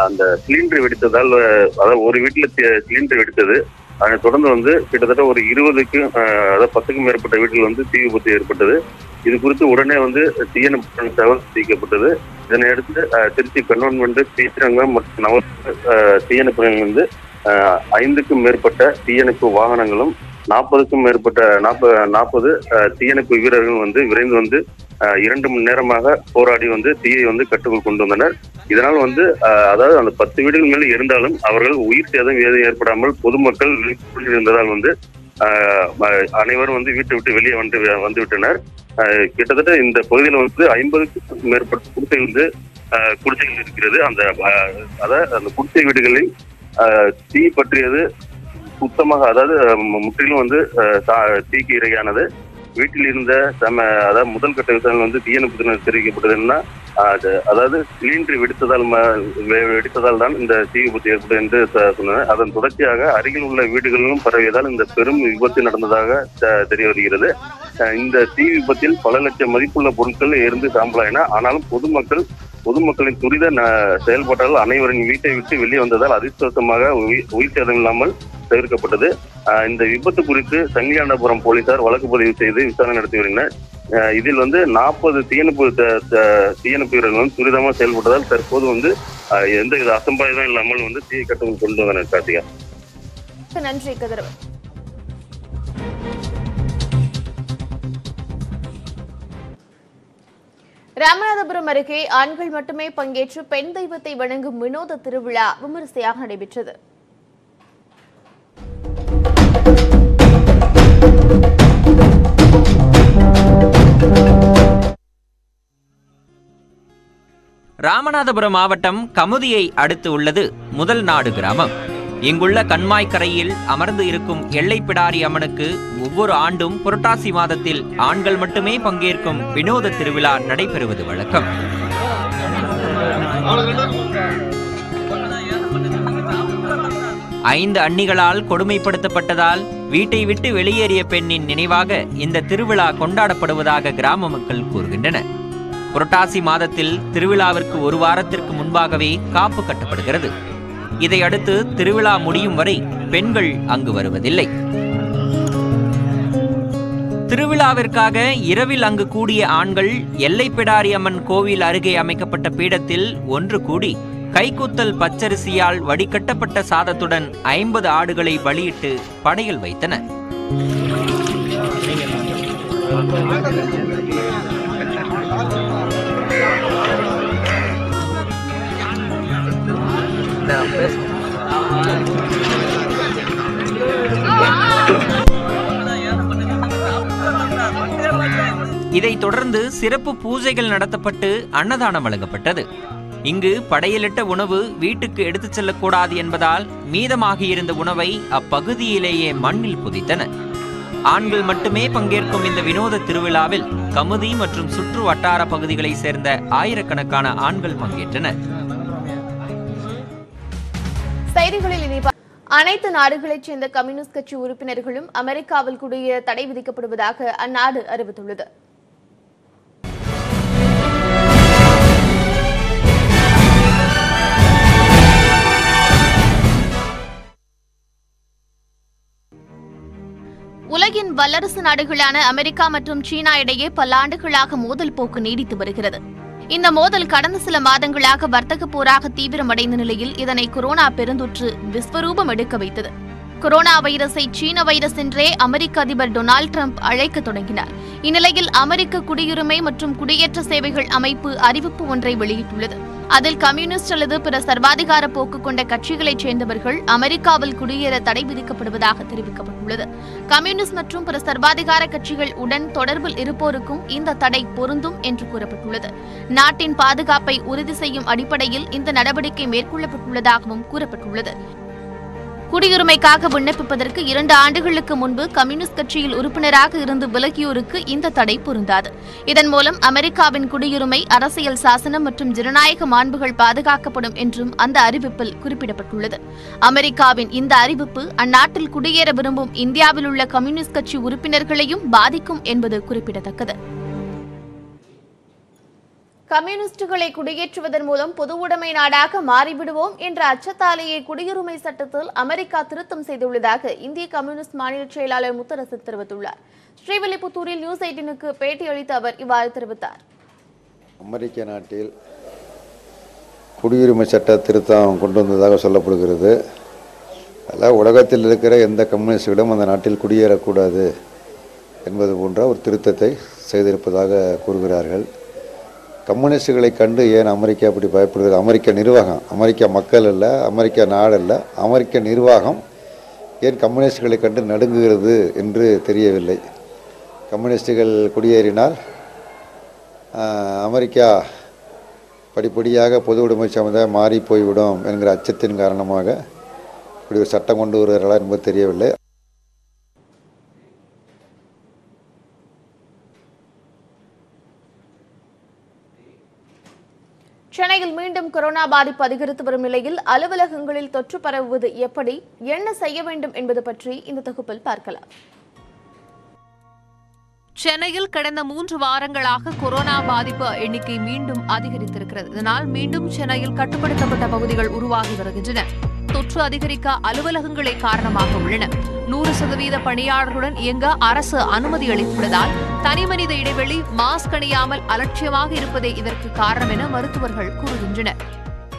அந்த சிலிண்டர் வெடித்ததால் அதாவது ஒரு வீட்டுல சிலிண்டர் வெடித்தது. அதை தொடர்ந்து கிட்டத்தட்ட ஒரு 20க்கும் மேற்பட்ட வீட்டில் தீ விபத்து ஏற்பட்டது. இது குறித்து உடனே தீயணைப்பு தகவல் தெரிவிக்கப்பட்டது. இதனையடுத்து திருச்சி கன்டோன்மெண்ட், ஸ்ரீரங்கம் மற்றும் நகர் தீயணைப்பு 5க்கும் மேற்பட்ட தீயணைப்பு வாகனங்களும் 40க்கும் மேற்பட்ட 40 தீயணைப்பு வீரர்கள் விரைந்து 2 மணி நேரமாக போராடி தீயை கட்டுக்குள் கொண்டு வந்தனர். இதனால் அதாவது அந்த 10 வீடுகள் மேல் இருந்தாலும் அவர்கள் உயிர் சேதம் ஏதும் ஏற்படாமல் பொதுமக்கள் விழிப்புடன் இருந்ததால் அனைவரும் வீட்டை விட்டு வெளியே வந்துவிட்டனர். கிட்டத்தட்ட இந்த பகுதியில் 50க்கும் மேற்பட்ட குடிசைகள் இருக்கிறது. அந்த குடிசை வீடுகளில் தீ பற்றியது சுத்தமாக அதாவது முற்றிலும் தீக்கு இரையானது. வீட்டில் இருந்த முதல் கட்ட விசாரணை தீயணைப்புத்தினர் தெரிவிக்கப்பட்டது என்ன, அதாவது சிலிண்டர் வெடித்ததால் தான் இந்த தீ விபத்து ஏற்பட்டது என்று சொன்னது. அதன் தொடர்ச்சியாக அருகில் உள்ள வீடுகளிலும் பரவியதால் இந்த பெரும் விபத்து நடந்ததாக தெரிய வருகிறது. இந்த தீ விபத்தில் பல லட்சம் மதிப்புள்ள பொருட்கள் எரிந்து சாம்பலாயின. ஆனாலும் பொதுமக்களின் துரித செயல்பாட்டால் அனைவரின் வீட்டை விட்டு வெளியே வந்ததால் அதிர்ஷ்டவசமாக உயிர் சேதம் இல்லாமல் தவிர்க்கப்பட்டது. இந்த விபத்து குறித்து சங்கிலாண்டபுரம் போலீசார் வழக்கு பதிவு செய்து விசாரணை நடத்தி வருகின்றனர். இதில் 40 தீயணைப்பு வீரர்கள் துரிதமாக செயல்பட்டதால் தற்போது எந்தவித அசம்பாவிதம் இல்லாமல் தீயை கட்டுக்குள் கொண்டு வந்தனர். கார்த்திகா, நன்றி. ராமநாதபுரம் அருகே ஆண்கள் மட்டுமே பங்கேற்று பெண் தெய்வத்தை வணங்கும் வினோத திருவிழா விமரிசையாக நடைபெற்றது. ராமநாதபுரம் மாவட்டம் கமுதியை அடுத்து உள்ளது முதல் நாடு கிராமம். இங்குள்ள கண்மாய்க்கரையில் அமர்ந்து இருக்கும் எல்லை பிடாரி அம்மனுக்கு ஒவ்வொரு ஆண்டும் புரட்டாசி மாதத்தில் ஆண்கள் மட்டுமே பங்கேற்கும் வினோத திருவிழா நடைபெறுவது வழக்கம். ஐந்து அன்னிகளால் கொடுமைப்படுத்தப்பட்டதால் வீட்டை விட்டு வெளியேறிய பெண்ணின் நினைவாக இந்த திருவிழா கொண்டாடப்படுவதாக கிராம மக்கள் கூறுகின்றனர். புரட்டாசி மாதத்தில் திருவிழாவிற்கு ஒரு வாரத்திற்கு முன்பாகவே காப்பு கட்டப்படுகிறது. இதையடுத்து திருவிழா முடியும் வரை பெண்கள் அங்கு வருவதில்லை. திருவிழாவிற்காக இரவில் அங்கு கூடிய ஆண்கள் எல்லைப்பிடாரி அம்மன் கோவில் அருகே அமைக்கப்பட்ட பீடத்தில் ஒன்று கூடி கைக்குத்தல் பச்சரிசியால் வடிகட்டப்பட்ட சாதத்துடன் 50 ஆடுகளை பலியிட்டு படையில் வைத்தனர். இதைத் தொடர்ந்து சிறப்பு பூஜைகள் நடத்தப்பட்டு அன்னதானம் வழங்கப்பட்டது. இங்கு படையலிட்ட உணவு வீட்டுக்கு எடுத்துச் செல்லக்கூடாது என்பதால் மீதமாகியிருந்த உணவை அப்பகுதியிலேயே மண்ணில் புதைத்தனர். ஆண்கள் மட்டுமே பங்கேற்கும் இந்த வினோத திருவிழாவில் கமுதி மற்றும் சுற்று வட்டார பகுதிகளைச் சேர்ந்த ஆயிரக்கணக்கான ஆண்கள் பங்கேற்றனர். அனைத்து நாடுகளைச் சேர்ந்த கம்யூனிஸ்ட் கட்சி உறுப்பினர்களும் அமெரிக்காவில் குடியேற தடை விதிக்கப்படுவதாக அந்நாடு அறிவித்துள்ளது. உலகின் வல்லரசு நாடுகளான அமெரிக்கா மற்றும் சீனா இடையே பல்லாண்டுகளாக மோதல் போக்கு நீடித்து வருகிறது. இந்த மோதல் கடந்த சில மாதங்களாக வர்த்தக போராக தீவிரமடைந்த நிலையில் இதனை கொரோனா பெருந்தொற்று விஸ்வரூபம் எடுக்க வைத்தது. கொரோனா வைரஸை சீன வைரஸ் என்றே அமெரிக்க அதிபர் டொனால்டு டிரம்ப் அழைக்க தொடங்கினார். இந்நிலையில் அமெரிக்க குடியுரிமை மற்றும் குடியேற்ற சேவைகள் அமைப்பு அறிவிப்பு ஒன்றை வெளியிட்டுள்ளது. அதில் கம்யூனிஸ்ட் அல்லது பிற சர்வாதிகார போக்கு கொண்ட கட்சிகளைச் சேர்ந்தவர்கள் அமெரிக்காவில் குடியேற தடை விதிக்கப்படுவதாக தெரிவிக்கப்பட்டுள்ளது. கம்யூனிஸ்ட் மற்றும் பிற சர்வாதிகார கட்சிகள் உடன் தொடர்பில் இருப்போருக்கும் இந்த தடை பொருந்தும் என்று கூறப்பட்டுள்ளது. நாட்டின் பாதுகாப்பை உறுதி செய்யும் அடிப்படையில் இந்த நடவடிக்கை மேற்கொள்ளப்பட்டுள்ளதாகவும் கூறப்பட்டுள்ளது. குடியுரிமைக்காக விண்ணப்பிப்பதற்கு 2 ஆண்டுகளுக்கு முன்பு கம்யூனிஸ்ட் கட்சியில் உறுப்பினராக இருந்து விலகியோருக்கு இந்த தடை பொருந்தாது. இதன் மூலம் அமெரிக்காவின் குடியுரிமை, அரசியல் சாசனம் மற்றும் ஜனநாயக மாண்புகள் பாதுகாக்கப்படும் என்றும் அந்த அறிவிப்பில் குறிப்பிடப்பட்டுள்ளது. அமெரிக்காவின் இந்த அறிவிப்பு அந்நாட்டில் குடியேற விரும்பும் இந்தியாவில் உள்ள கம்யூனிஸ்ட் கட்சி உறுப்பினர்களையும் பாதிக்கும் என்பது குறிப்பிடத்தக்கது. கம்யூனிஸ்டுகளை குடியேற்றுவதன் மூலம் பொதுவுடைமை நாடாக மாறிவிடுவோம் என்ற அச்சத்தாலேயே குடியுரிமை சட்டத்தில் அமெரிக்கா திருத்தம் செய்துள்ளதாக இந்திய கம்யூனிஸ்ட் மாநில செயலாளர் முத்தரசன் தெரிவித்துள்ளார். ஸ்ரீவில்லிபுத்தூரில் நியூஸ் 18க்கு பேட்டியளித்த அவர் இவ்வாறு தெரிவித்தார். அமெரிக்க நாட்டில் குடியுரிமை சட்ட திருத்தம் கொண்டு வந்ததாக சொல்லப்படுகிறது. அதில் உலகத்தில் இருக்கிற எந்த கம்யூனிஸ்டுகளும் அந்த நாட்டில் குடியேறக்கூடாது என்பது போன்ற ஒரு திருத்தத்தை செய்திருப்பதாக கூறுகிறார்கள். கம்யூனிஸ்டுகளை கண்டு ஏன் அமெரிக்கா அப்படி பயப்படுகிறது? அமெரிக்க நிர்வாகம், அமெரிக்க மக்கள் அல்ல, அமெரிக்க நாடு அல்ல, அமெரிக்க நிர்வாகம் ஏன் கம்யூனிஸ்டுகளை கண்டு நடுங்குகிறது என்று தெரியவில்லை. கம்யூனிஸ்டுகள் குடியேறினால் அமெரிக்கா படிப்படியாக பொது உடைமை சமுதாயம் மாறி போய்விடும் என்கிற அச்சத்தின் காரணமாக இப்படி ஒரு சட்டம் கொண்டு வருகிறார்களா என்பது தெரியவில்லை. சென்னையில் மீண்டும் கொரோனா பாதிப்பு அதிகரித்து வரும் நிலையில் அலுவலகங்களில் தொற்று பரவுவது எப்படி, என்ன செய்ய வேண்டும் என்பது பற்றி இந்த தொகுப்பில் பார்க்கலாம். சென்னையில் கடந்த 3 வாரங்களாக கொரோனா பாதிப்பு எண்ணிக்கை மீண்டும் அதிகரித்திருக்கிறது. இதனால் மீண்டும் சென்னையில் கட்டுப்படுத்தப்பட்ட பகுதிகள் உருவாகி வருகின்றன. தொற்று அதிகரிக்க அலுவலகங்களே காரணமாக உள்ளன. 100% பணியாளர்களுடன் இயங்க அரசு அனுமதி அளித்துள்ளதால் தனிமனித இடைவெளி, மாஸ்க் அணியாமல் அலட்சியமாக இருப்பதே இதற்கு காரணம் என மருத்துவர்கள் கூறுகின்றனர்.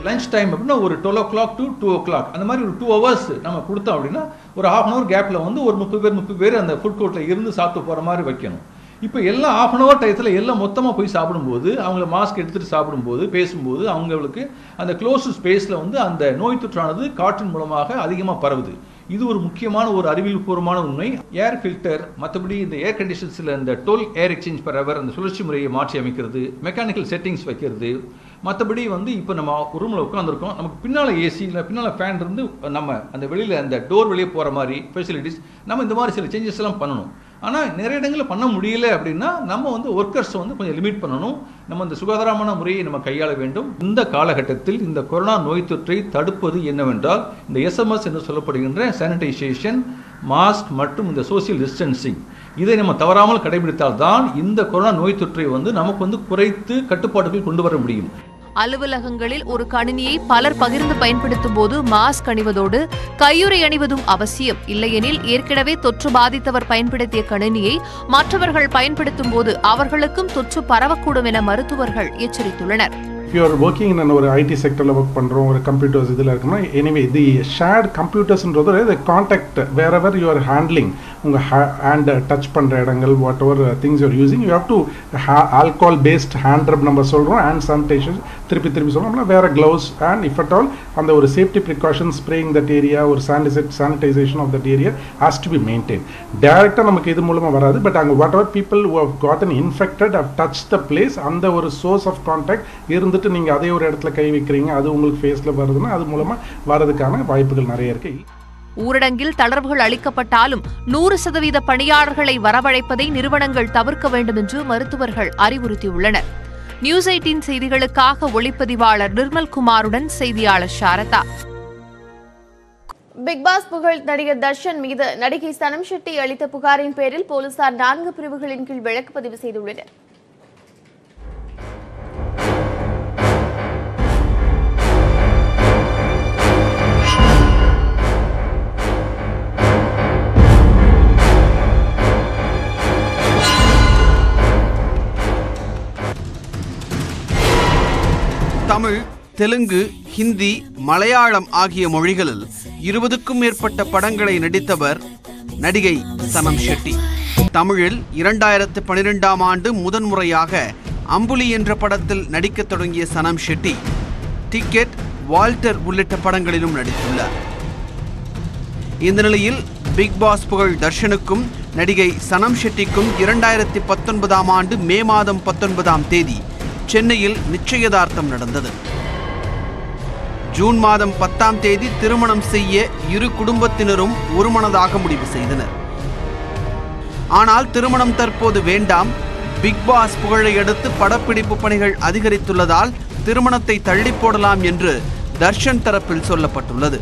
லஞ்ச் டைம் அப்படின்னா ஒரு 12 o'clock to 2 o'clock அந்த மாதிரி ஒரு 2 hours நம்ம கொடுத்தோம் அப்படின்னா ஒரு ½ hour கேப்ல வந்து ஒரு 30 பேர் அந்த ஃபுட் கோர்ட்ல இருந்து சாப்பிட்டு போற மாதிரி வைக்கணும். இப்போ எல்லாம் ½ hour டயத்தில் எல்லாம் மொத்தமாக போய் சாப்பிடும்போது, அவங்கள மாஸ்க் எடுத்துகிட்டு சாப்பிடும்போது, பேசும்போது அவங்களுக்கு அந்த க்ளோஸ்டு ஸ்பேஸில் வந்து அந்த நோய் தொற்றானது காற்றின் மூலமாக அதிகமாக பரவுது. இது ஒரு முக்கியமான ஒரு அறிவியல்பூர்வமான உண்மை. ஏர் ஃபில்டர், மற்றபடி இந்த ஏர் கண்டிஷன்ஸில் இந்த 12 air exchange per hour அந்த சுழற்சி முறையை மாற்றி அமைக்கிறது, மெக்கானிக்கல் செட்டிங்ஸ் வைக்கிறது. மற்றபடி வந்து இப்போ நம்ம ரூமில் உட்காந்துருக்கோம், நமக்கு பின்னால் ஏசி இல்லை பின்னால் ஃபேன் இருந்து நம்ம அந்த வெளியில் அந்த டோர் வெளியே போகிற மாதிரி ஃபெசிலிட்டிஸ் நம்ம இந்த மாதிரி சில சேஞ்சஸ் எல்லாம் பண்ணணும். ஆனால் நிறைய இடங்களில் பண்ண முடியல அப்படின்னா நம்ம வந்து ஒர்க்கர்ஸை வந்து கொஞ்சம் லிமிட் பண்ணணும். நம்ம இந்த சுகாதாரமான முறையை நம்ம கையாள வேண்டும். இந்த காலகட்டத்தில் இந்த கொரோனா நோய் தொற்றை தடுப்பது என்னவென்றால் இந்த SMS என்று சொல்லப்படுகின்ற சானிடைசேஷன், மாஸ்க் மற்றும் இந்த சோசியல் டிஸ்டன்சிங், இதை நம்ம தவறாமல் கடைபிடித்தால்தான் இந்த கொரோனா நோய் தொற்றை வந்து நமக்கு வந்து குறைத்து கட்டுப்பாட்டுக்குள் கொண்டு வர முடியும். அலுவலகங்களில் ஒரு கணினியை பலர் பகிர்ந்து பயன்படுத்தும் போது மாஸ்க் அணிவதோடு கையுறை அணிவதும் அவசியம். இல்லையெனில் ஏற்கனவே தொற்று பாதித்தவர் பயன்படுத்திய கணினியை மற்றவர்கள் பயன்படுத்தும் போது அவர்களுக்கும் தொற்று பரவக்கூடும் என மருத்துவர்கள் எச்சரித்துள்ளனர். If you are working in an IT sector la work pandrom or computers idhila irukna anyway the shared computers endradhu the contact wherever you are handling unga hand touch pandra idangal whatever things you are using you have to alcohol based hand rub number solrom and sanitation திருப்பி சொல்றோம்ல wear a gloves and if at all and the safety precautions spraying that area or sanitization of that area has to be maintained directly நமக்கு இது மூலமா வராது but whatever people who have gotten infected have touched the place and the source of contact இருந்து நீங்க அதே ஒரு இடத்துல கை வைக்கிறீங்க அது உங்களுக்கு ஃபேஸ்ல வருதுன்னா அது மூலமா வரதுக்கான வாய்ப்புகள் நிறைய இருக்கு. ஊரடங்கில் தளர்வுகள் அளிக்கப்பட்டாலும் 100% பணியாளர்களை வரவழைப்பதை நிறுவனங்கள் தவிர்க்க வேண்டும் என்று மருத்துவர்கள் அறிவுறுத்தியுள்ளனர். நியூஸ் 18 செய்திகளுக்காக ஒளிப்பதிவாளர் நிர்மல் குமாருடன் செய்தியாளர் சாரதா. பிக் பாஸ் புகழ் நடிகர் தர்ஷன் மீது நடிகை சனம் ஷெட்டி அளித்த புகாரின் பேரில் போலீசார் 4 பிரிவுகளின் கீழ் வழக்கு பதிவு செய்துள்ளனர். தமிழ், தெலுங்கு, ஹிந்தி, மலையாளம் ஆகிய மொழிகளில் 20க்கும் மேற்பட்ட படங்களை நடித்தவர் நடிகை சனம் ஷெட்டி. தமிழில் 2012ஆம் ஆண்டு முதன்முறையாக அம்புலி என்ற படத்தில் நடிக்க தொடங்கிய சனம் ஷெட்டி டிக்கெட், வால்டர் உள்ளிட்ட படங்களிலும் நடித்துள்ளார். இந்த நிலையில் பிக் பாஸ் புகழ் தர்ஷனுக்கும் நடிகை சனம் ஷெட்டிக்கும் 2019ஆம் ஆண்டு மே மாதம் 19ஆம் தேதி சென்னையில் நிச்சயதார்த்தம் நடந்தது. ஜூன் மாதம் 10ஆம் தேதி திருமணம் செய்ய இரு குடும்பத்தினரும் ஒருமனதாக முடிவு செய்தனர். ஆனால் திருமணம் தற்போது வேண்டாம், பிக் பாஸ் புகழை அடுத்து படப்பிடிப்பு பணிகள் அதிகரித்துள்ளதால் திருமணத்தை தள்ளி போடலாம் என்று தர்ஷன் தரப்பில் சொல்லப்பட்டுள்ளது.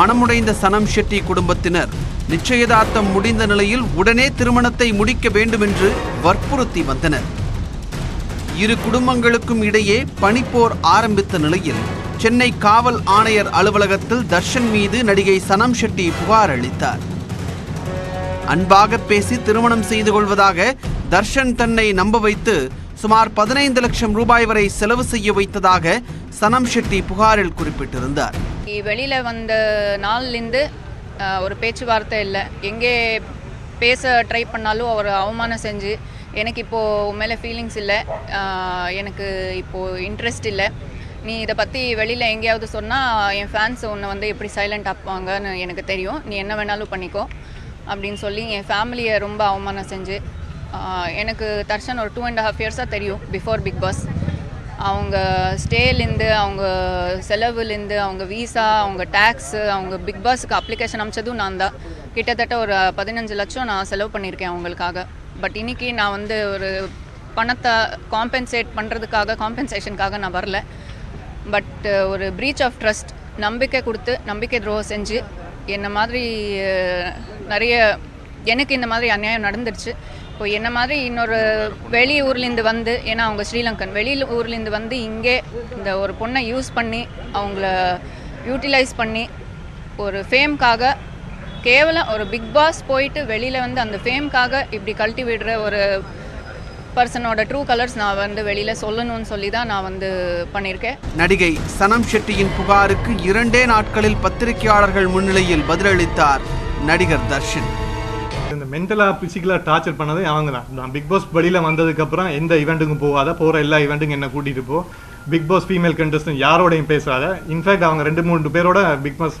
மனமுடைந்த சனம் ஷெட்டி குடும்பத்தினர் நிச்சயதார்த்தம் முடிந்த நிலையில் உடனே திருமணத்தை முடிக்க வேண்டும் என்று வற்புறுத்தி வந்தனர். இரு குடும்பங்களுக்கும் இடையே பனிப்போர் ஆரம்பித்த நிலையில் சென்னை காவல் ஆணையர் அலுவலகத்தில் தர்ஷன் மீது நடிகை சனம் ஷெட்டி புகார் அளித்தார். அன்பாக பேசி திருமணம் செய்து கொள்வதாக தர்ஷன் தன்னை நம்ப வைத்து சுமார் 15 லட்சம் ரூபாய் வரை செலவு செய்ய வைத்ததாக சனம் ஷெட்டி புகாரில் குறிப்பிட்டிருந்தார். வெளியில வந்த நாளிலிருந்து ஒரு பேச்சுவார்த்தை இல்லை, எங்கே பேச ட்ரை பண்ணாலும் அவர் அவமானம் செஞ்சு எனக்கு இப்போது உன் மேலே ஃபீலிங்ஸ் இல்லை, எனக்கு இப்போது இன்ட்ரெஸ்ட் இல்லை, நீ இதை பற்றி வெளியில் எங்கேயாவது சொன்னால் என் ஃபேன்ஸ் உன்னை வந்து எப்படி சைலண்ட் ஆப்பாங்கன்னு எனக்கு தெரியும், நீ என்ன வேணாலும் பண்ணிக்கோ அப்படின்னு சொல்லி என் ஃபேமிலியை ரொம்ப அவமானம் செஞ்சு எனக்கு தர்ஷன் ஒரு 2.5 இயர்ஸாக தெரியும். பிஃபோர் பிக் பாஸ் அவங்க ஸ்டேலேருந்து, அவங்க செலவுலேருந்து, அவங்க வீசா, அவங்க டேக்ஸு, அவங்க பிக் பாஸுக்கு அப்ளிகேஷன் அனுப்பிச்சதும் நான் தான். கிட்டத்தட்ட ஒரு 15 லட்சம் நான் செலவு பண்ணியிருக்கேன் அவங்களுக்காக. பட் இன்றைக்கி நான் வந்து ஒரு பணத்தை காம்பன்சேஷனுக்காக நான் வரல, பட் ஒரு பிரீச் ஆஃப் ட்ரஸ்ட், நம்பிக்கை கொடுத்து நம்பிக்கை துரோகம் செஞ்சு என்ன மாதிரி நிறைய எனக்கு இந்த மாதிரி அநியாயம் நடந்துருச்சு. இப்போ என்ன மாதிரி இன்னொரு வெளி ஊர்லேருந்து வந்து, ஏன்னா அவங்க ஸ்ரீலங்கன், வெளி ஊர்லேருந்து வந்து இங்கே இந்த ஒரு பொண்ணை யூஸ் பண்ணி அவங்கள யூட்டிலைஸ் பண்ணி ஒரு ஃபேம்காக கேவலம் ஒரு பிக் பாஸ் போயிட்டு வெளியில் வந்து அந்த ஃபேம்காக இப்படி கழட்டி விடுற ஒரு பர்சனோட ட்ரூ கலர்ஸ் நான் வந்து வெளியில் சொல்லணும்னு சொல்லி தான் நான் வந்து பண்ணியிருக்கேன். நடிகை சனம் ஷெட்டியின் புகாருக்கு 2 நாட்களில் பத்திரிகையாளர்கள் முன்னிலையில் பதிலளித்தார் நடிகர் தர்ஷன். இந்த மென்டலாக ஃபிசிக்கலாக டார்ச்சர் பண்ணது அவங்க தான். நான் பிக் பாஸ் வெளியில் வந்ததுக்கப்புறம் எந்த ஈவெண்ட்டுக்கும் போகாத, போகிற எல்லா ஈவெண்ட்டுக்கும் என்னை கூட்டிகிட்டு போ, பிக் பாஸ் ஃபீமேல் கண்டஸ்டன் யாரோடையும் பேசாத, இன்ஃபேக்ட் அவங்க 2-3 பேரோட பிக் பாஸ்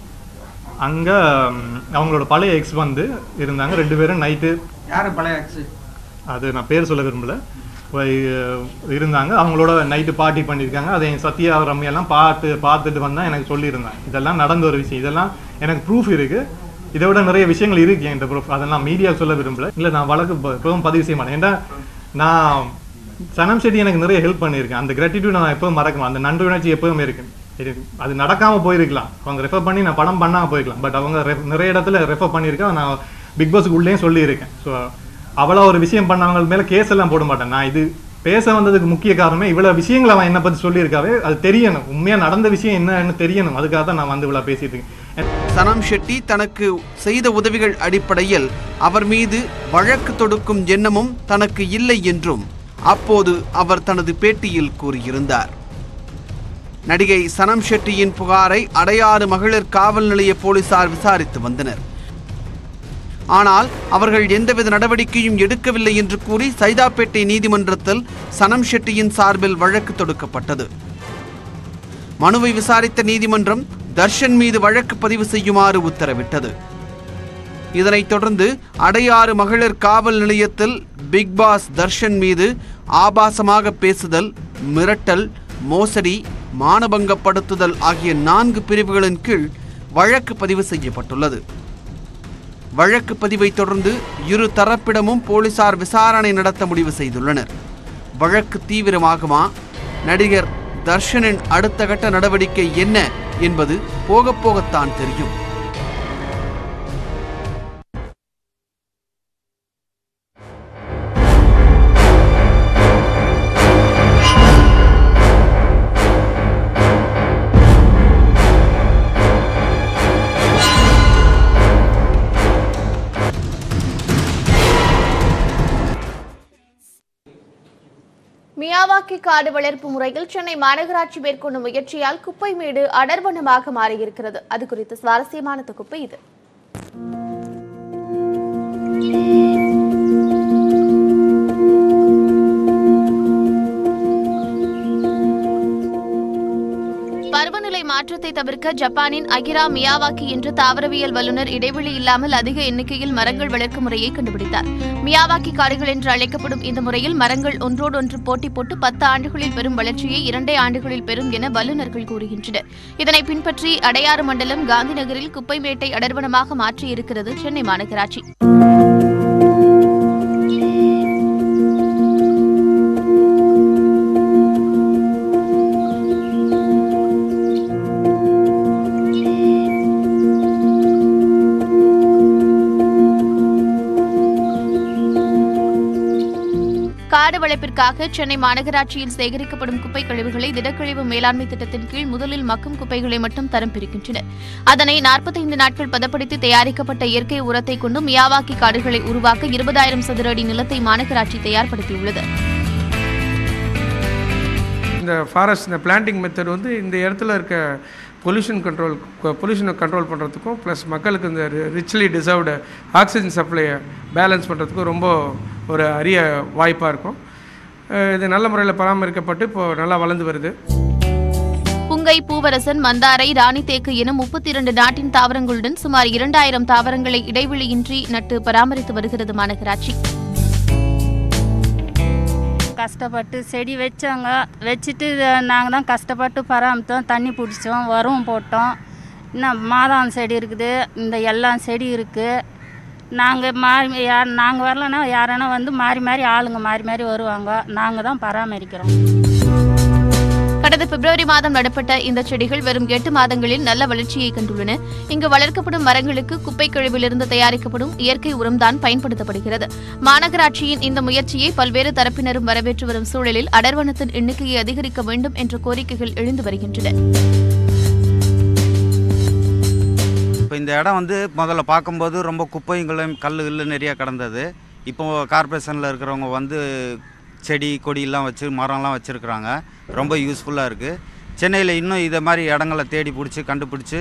அங்கே அவங்களோட பழைய எக்ஸ் வந்து இருந்தாங்க. 2 பேரும் நைட்டு, யார் பழைய எக்ஸு அது நான் பேர் சொல்ல விரும்பலை, இருந்தாங்க. அவங்களோட நைட்டு பார்ட்டி பண்ணியிருக்காங்க. அதை என் சத்யா ரம்யாலாம் பார்த்துட்டு வந்தால் எனக்கு சொல்லியிருந்தாங்க. இதெல்லாம் நடந்த ஒரு விஷயம், இதெல்லாம் எனக்கு ப்ரூஃப் இருக்குது. இதை விட நிறைய விஷயங்கள் இருக்குது என்கிட்ட ப்ரூஃப். அதெல்லாம் மீடியா சொல்ல விரும்பலை. இல்லை, நான் வழக்கு எப்பவும் பதிவு செய்ய மாட்டேன். ஏன்னா நான் சனம் செட்டி எனக்கு நிறைய ஹெல்ப் பண்ணியிருக்கேன். அந்த கிராட்டிடியூட் நான் எப்போவும் மறக்கணும். அந்த நன்றி உணர்ச்சி எப்போவுமே இருக்குது. அது நடக்காமல் போயிருக்கலாம், அவங்க ரெஃபர் பண்ணி நான் படம் பண்ணாமல் போயிருக்கலாம். பட் அவங்க நிறைய இடத்துல ரெஃபர் பண்ணியிருக்கேன். நான் பிக் பாஸுக்கு உள்ளேயும் சொல்லியிருக்கேன். ஸோ அவ்வளோ ஒரு விஷயம் பண்ணவங்க மேலே கேஸ் எல்லாம் போட மாட்டேன். நான் இது பேச வந்ததுக்கு முக்கிய காரணமே இவ்வளோ விஷயங்கள் அவன் என்னை பற்றி சொல்லியிருக்காவே, அது தெரியணும். உண்மையாக நடந்த விஷயம் என்னன்னு தெரியணும். அதுக்காக தான் நான் வந்து இவ்வளோ பேசிட்டு இருக்கேன். சனம் ஷெட்டி தனக்கு செய்த உதவிகள் அடிப்படையில் அவர் மீது வழக்கு தொடுக்கும் எண்ணமும் தனக்கு இல்லை என்றும் அப்போது அவர் தனது பேட்டியில் கூறியிருந்தார். நடிகை சனம் ஷெட்டியின் புகாரை அடையாறு மகளிர் காவல் நிலைய போலீசார் விசாரித்து வந்தனர். ஆனால் அவர்கள் எந்தவித நடவடிக்கையும் எடுக்கவில்லை என்று கூறி சைதாப்பேட்டை நீதிமன்றத்தில் சனம் ஷெட்டியின் சார்பில் வழக்கு தொடுக்கப்பட்டது. மனுவை விசாரித்த நீதிமன்றம் தர்ஷன் மீது வழக்கு பதிவு செய்யுமாறு உத்தரவிட்டது. இதனைத் தொடர்ந்து அடையாறு மகளிர் காவல் நிலையத்தில் பிக் பாஸ் தர்ஷன் மீது ஆபாசமாக பேசுதல், மிரட்டல், மோசடி, மானபங்கப்படுத்துதல் ஆகிய 4 பிரிவுகளின் கீழ் வழக்கு பதிவு செய்யப்பட்டுள்ளது. வழக்கு பதிவை தொடர்ந்து இரு தரப்பிடமும் போலீசார் விசாரணை நடத்த முடிவு செய்துள்ளனர். வழக்கு தீவிரமாகுமா, நடிகர் தர்ஷனின் அடுத்த கட்ட நடவடிக்கை என்ன என்பது போக போகத்தான் தெரியும். மியாவாக்கி காடு வளர்ப்பு முறையில் சென்னை மாநகராட்சி மேற்கொண்ட முயற்சியால் குப்பைமேடு அடர்வனமாக மாறியிருக்கிறது. அது குறித்த சுவாரஸ்யமான தொகுப்பு இது. பருவநிலை மாற்றத்தை தவிர்க்க ஜப்பானின் அகிரா மியாவாக்கி என்று தாவரவியல் வல்லுநர் இடைவெளி இல்லாமல் அதிக எண்ணிக்கையில் மரங்கள் வளர்க்கும் முறையை கண்டுபிடித்தார். மியாவாக்கி காடுகள் என்று அழைக்கப்படும் இந்த முறையில் மரங்கள் ஒன்றோடொன்று போட்டி போட்டு 10 ஆண்டுகளில் பெறும் வளர்ச்சியை 2 ஆண்டுகளில் பெறும் என வல்லுநர்கள் கூறுகின்றனர். இதனை பின்பற்றி அடையாறு மண்டலம் காந்தி நகரில் குப்பைமேட்டை அடர்வனமாக மாற்றியிருக்கிறது சென்னை மாநகராட்சி. காடு வளர்ப்பிற்காக சென்னை மாநகராட்சியில் சேகரிக்கப்படும் குப்பை கழிவுகளை திடக்கழிவு மேலாண்மை திட்டத்தின் கீழ் முதலில் மக்கும் குப்பைகளை மட்டும் தரம் பிரிக்கின்றனர். அதனை 45 நாட்கள் பதப்படுத்தி தயாரிக்கப்பட்ட இயற்கை உரத்தை கொண்டு மியாவாக்கி காடுகளை உருவாக்க 20,000 சதுர அடி நிலத்தை மாநகராட்சி தயார்படுத்தியுள்ளது. இந்த ஃபாரஸ்ட் இந்த பிளான்டிங் மெத்தட் வந்து இந்த இடத்துல இருக்க பொல்யூஷனை கண்ட்ரோல் பண்ணுறதுக்கும் ப்ளஸ் மக்களுக்கு இந்த ரிச்லி டிசர்வ்டு ஆக்சிஜன் சப்ளையை பேலன்ஸ் பண்ணுறதுக்கும் ரொம்ப ஒரு அரிய வாய்ப்பாக இருக்கும். இது நல்ல முறையில் பராமரிக்கப்பட்டு இப்போ நல்லா வளர்ந்து வருது. புங்கை, பூவரசன், மந்தாரை, ராணித்தேக்கு என 32 நாட்டின் தாவரங்களுடன் சுமார் 2000 தாவரங்களை இடைவெளியின்றி நட்டு பராமரித்து வருகிறது மாநகராட்சி. கஷ்டப்பட்டு செடி வச்சாங்க, வச்சுட்டு நாங்கள் தான் கஷ்டப்பட்டு பராமரித்தோம், தண்ணி பிடிச்சோம், உரம் போட்டோம். இன்னும் மாதாம் செடி இருக்குது, இந்த எல்லா செடி இருக்குது. நாங்கள் மாறி நாங்கள் வரலன்னா யாரனா வந்து மாறி மாறி வருவாங்க. நாங்கள் தான் பராமரிக்கிறோம். கடந்த பிப்ரவரி மாதம் நடப்பட்ட இந்த செடிகள் வெறும் 8 மாதங்களில் நல்ல வளர்ச்சியை கண்டுள்ளன. இங்கு வளர்க்கப்படும் மரங்களுக்கு குப்பை கழிவிலிருந்து தயாரிக்கப்படும் இயற்கை உரம்தான் பயன்படுத்தப்படுகிறது. மாநகராட்சியின் இந்த முயற்சியை பல்வேறு தரப்பினரும் வரவேற்று வரும் சூழலில் அடர்வனத்தின் எண்ணிக்கையை அதிகரிக்க வேண்டும் என்ற கோரிக்கைகள் எழுந்து வருகின்றன. இப்போ இந்த இடம் வந்து முதல்ல பார்க்கும்போது ரொம்ப குப்பைங்களும் கல்லுகள் நிறையா கிடந்தது. இப்போது கார்பரேஷனில் இருக்கிறவங்க வந்து செடி கொடியெல்லாம் வச்சு மரம்லாம் வச்சுருக்குறாங்க. ரொம்ப யூஸ்ஃபுல்லாக இருக்குது. சென்னையில் இன்னும் இதை மாதிரி இடங்களை தேடி பிடிச்சி கண்டுபிடிச்சி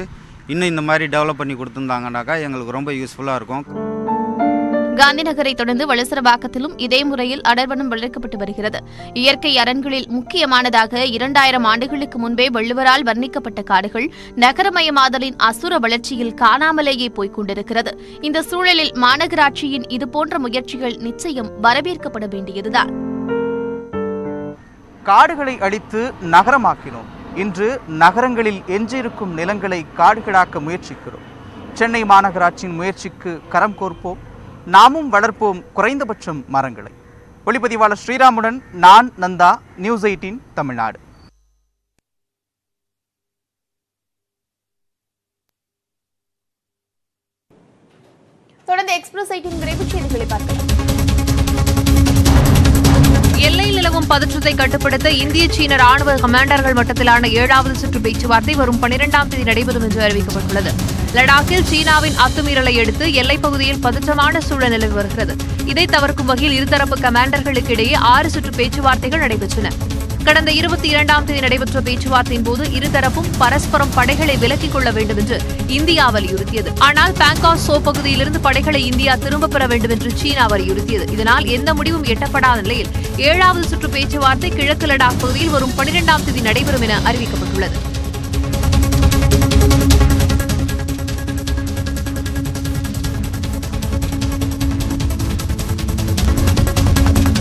இன்னும் இந்த மாதிரி டெவலப் பண்ணி கொடுத்துருந்தாங்கன்னாக்கா எங்களுக்கு ரொம்ப யூஸ்ஃபுல்லாக இருக்கும். காந்தி நகரை தொடர்ந்து வலசரவாக்கத்திலும் இதே முறையில் அடர்வனம் வளர்க்கப்பட்டு வருகிறது. இயற்கை அரண்களில் முக்கியமானதாக 2000 ஆண்டுகளுக்கு முன்பே வள்ளுவரால் வர்ணிக்கப்பட்ட காடுகள் நகரமயமாதலின் அசுர வளர்ச்சியில் காணாமலேயே போய்க் கொண்டிருக்கிறது. இந்த சூழலில் மாநகராட்சியின் இதுபோன்ற முயற்சிகள் நிச்சயம் வரவேற்கப்பட வேண்டியதுதான். காடுகளை அழித்து நகரமாக்கினோம். இன்று நகரங்களில் எஞ்சியிருக்கும் நிலங்களை காடுகளாக்க முயற்சிக்கிறோம். சென்னை மாநகராட்சியின் முயற்சிக்கு கரம் கோர்ப்போம். நாமும் வளர்ப்போம் குறைந்தபட்சம் மரங்களை. ஒளிப்பதிவாளர் ஸ்ரீராமுடன் நான் நந்தா, நியூஸ் 18 தமிழ்நாடு. தொடர்ந்து எக்ஸ்பிரஸ் 18 விரைவுச் செய்திகளை பார்க்கலாம். எல்லையில் நிலவும் பதற்றத்தை கட்டுப்படுத்த இந்திய சீன ராணுவ கமாண்டர்கள் மட்டத்திலான 7வது சுற்று பேச்சுவார்த்தை வரும் 12ஆம் தேதி நடைபெறும் என்று அறிவிக்கப்பட்டுள்ளது. லடாக்கில் சீனாவின் அத்துமீறலை அடுத்து எல்லைப் பகுதியில் பதற்றமான சூழல் நிலவி வருகிறது. இதை தவிர்க்கும் வகையில் இருதரப்பு கமாண்டர்களுக்கு இடையே 6 சுற்று பேச்சுவார்த்தைகள் நடைபெற்றன. கடந்த 22ஆம் தேதி நடைபெற்ற பேச்சுவார்த்தையின் போது இருதரப்பும் பரஸ்பரம் படைகளை விலக்கிக் கொள்ள வேண்டும் என்று இந்தியா வலியுறுத்தியது. ஆனால் பாங்காக் சோ பகுதியிலிருந்து படைகளை இந்தியா திரும்பப் பெற வேண்டும் என்று சீனா வலியுறுத்தியது. இதனால் எந்த முடிவும் எட்டப்படாத நிலையில் 7வது சுற்று பேச்சுவார்த்தை கிழக்கு லடாக் பகுதியில் வரும் 12ஆம் தேதி நடைபெறும் என அறிவிக்கப்பட்டுள்ளது.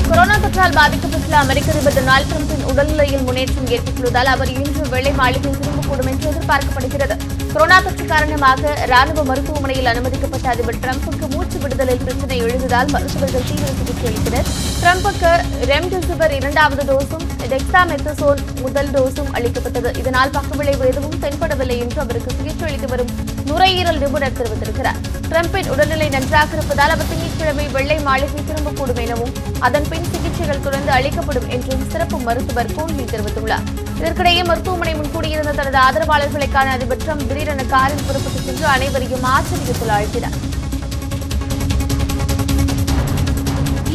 கொரோனா தொற்றால் பாதிக்கப்பட்டுள்ள அமெரிக்க அதிபர் டொனால்டு டிரம்பின் உடல்நிலையில் முன்னேற்றம் ஏற்பட்டுள்ளதால் அவர் இன்று வெள்ளை மாளிகை திரும்பக்கூடும் என்று எதிர்பார்க்கப்படுகிறது. கொரோனா தொற்று காரணமாக ராணுவ மருத்துவமனையில் அனுமதிக்கப்பட்ட அதிபர் டிரம்புக்கு மூச்சு விடுதலில் பிரச்சினை எழுந்ததால் மருத்துவர்கள் தீவிர சிகிச்சை அளித்தனர். டிரம்புக்கு ரெம்டெசிவிர் 2வது டோஸும் டெக்ஸாமெத்தசோன் முதல் டோஸும் அளிக்கப்பட்டது. இதனால் பக்கவிளைவு எதுவும் தென்படவில்லை என்று அவருக்கு சிகிச்சை அளித்து வரும் நுரையீரல் நிபுணர் தெரிவித்திருக்கிறார். டிரம்பின் உடல்நிலை நன்றாக இருப்பதால் அவர் திங்கட்கிழமை வெள்ளை மாளிகை திரும்பக்கூடும் எனவும் அதன் பின் சிகிச்சைகள் தொடர்ந்து அளிக்கப்படும் என்றும் சிறப்பு மருத்துவர் கோலி தெரிவித்துள்ளார். இதற்கிடையே மருத்துவமனை முன்கூடியிருந்த தனது ஆதரவாளர்களுக்கான அதிபர் டிரம்ப் திடீரென காரில் புறப்பட்டுச் சென்று அனைவரையும் ஆச்சரியத்தில் ஆழ்த்தினார்.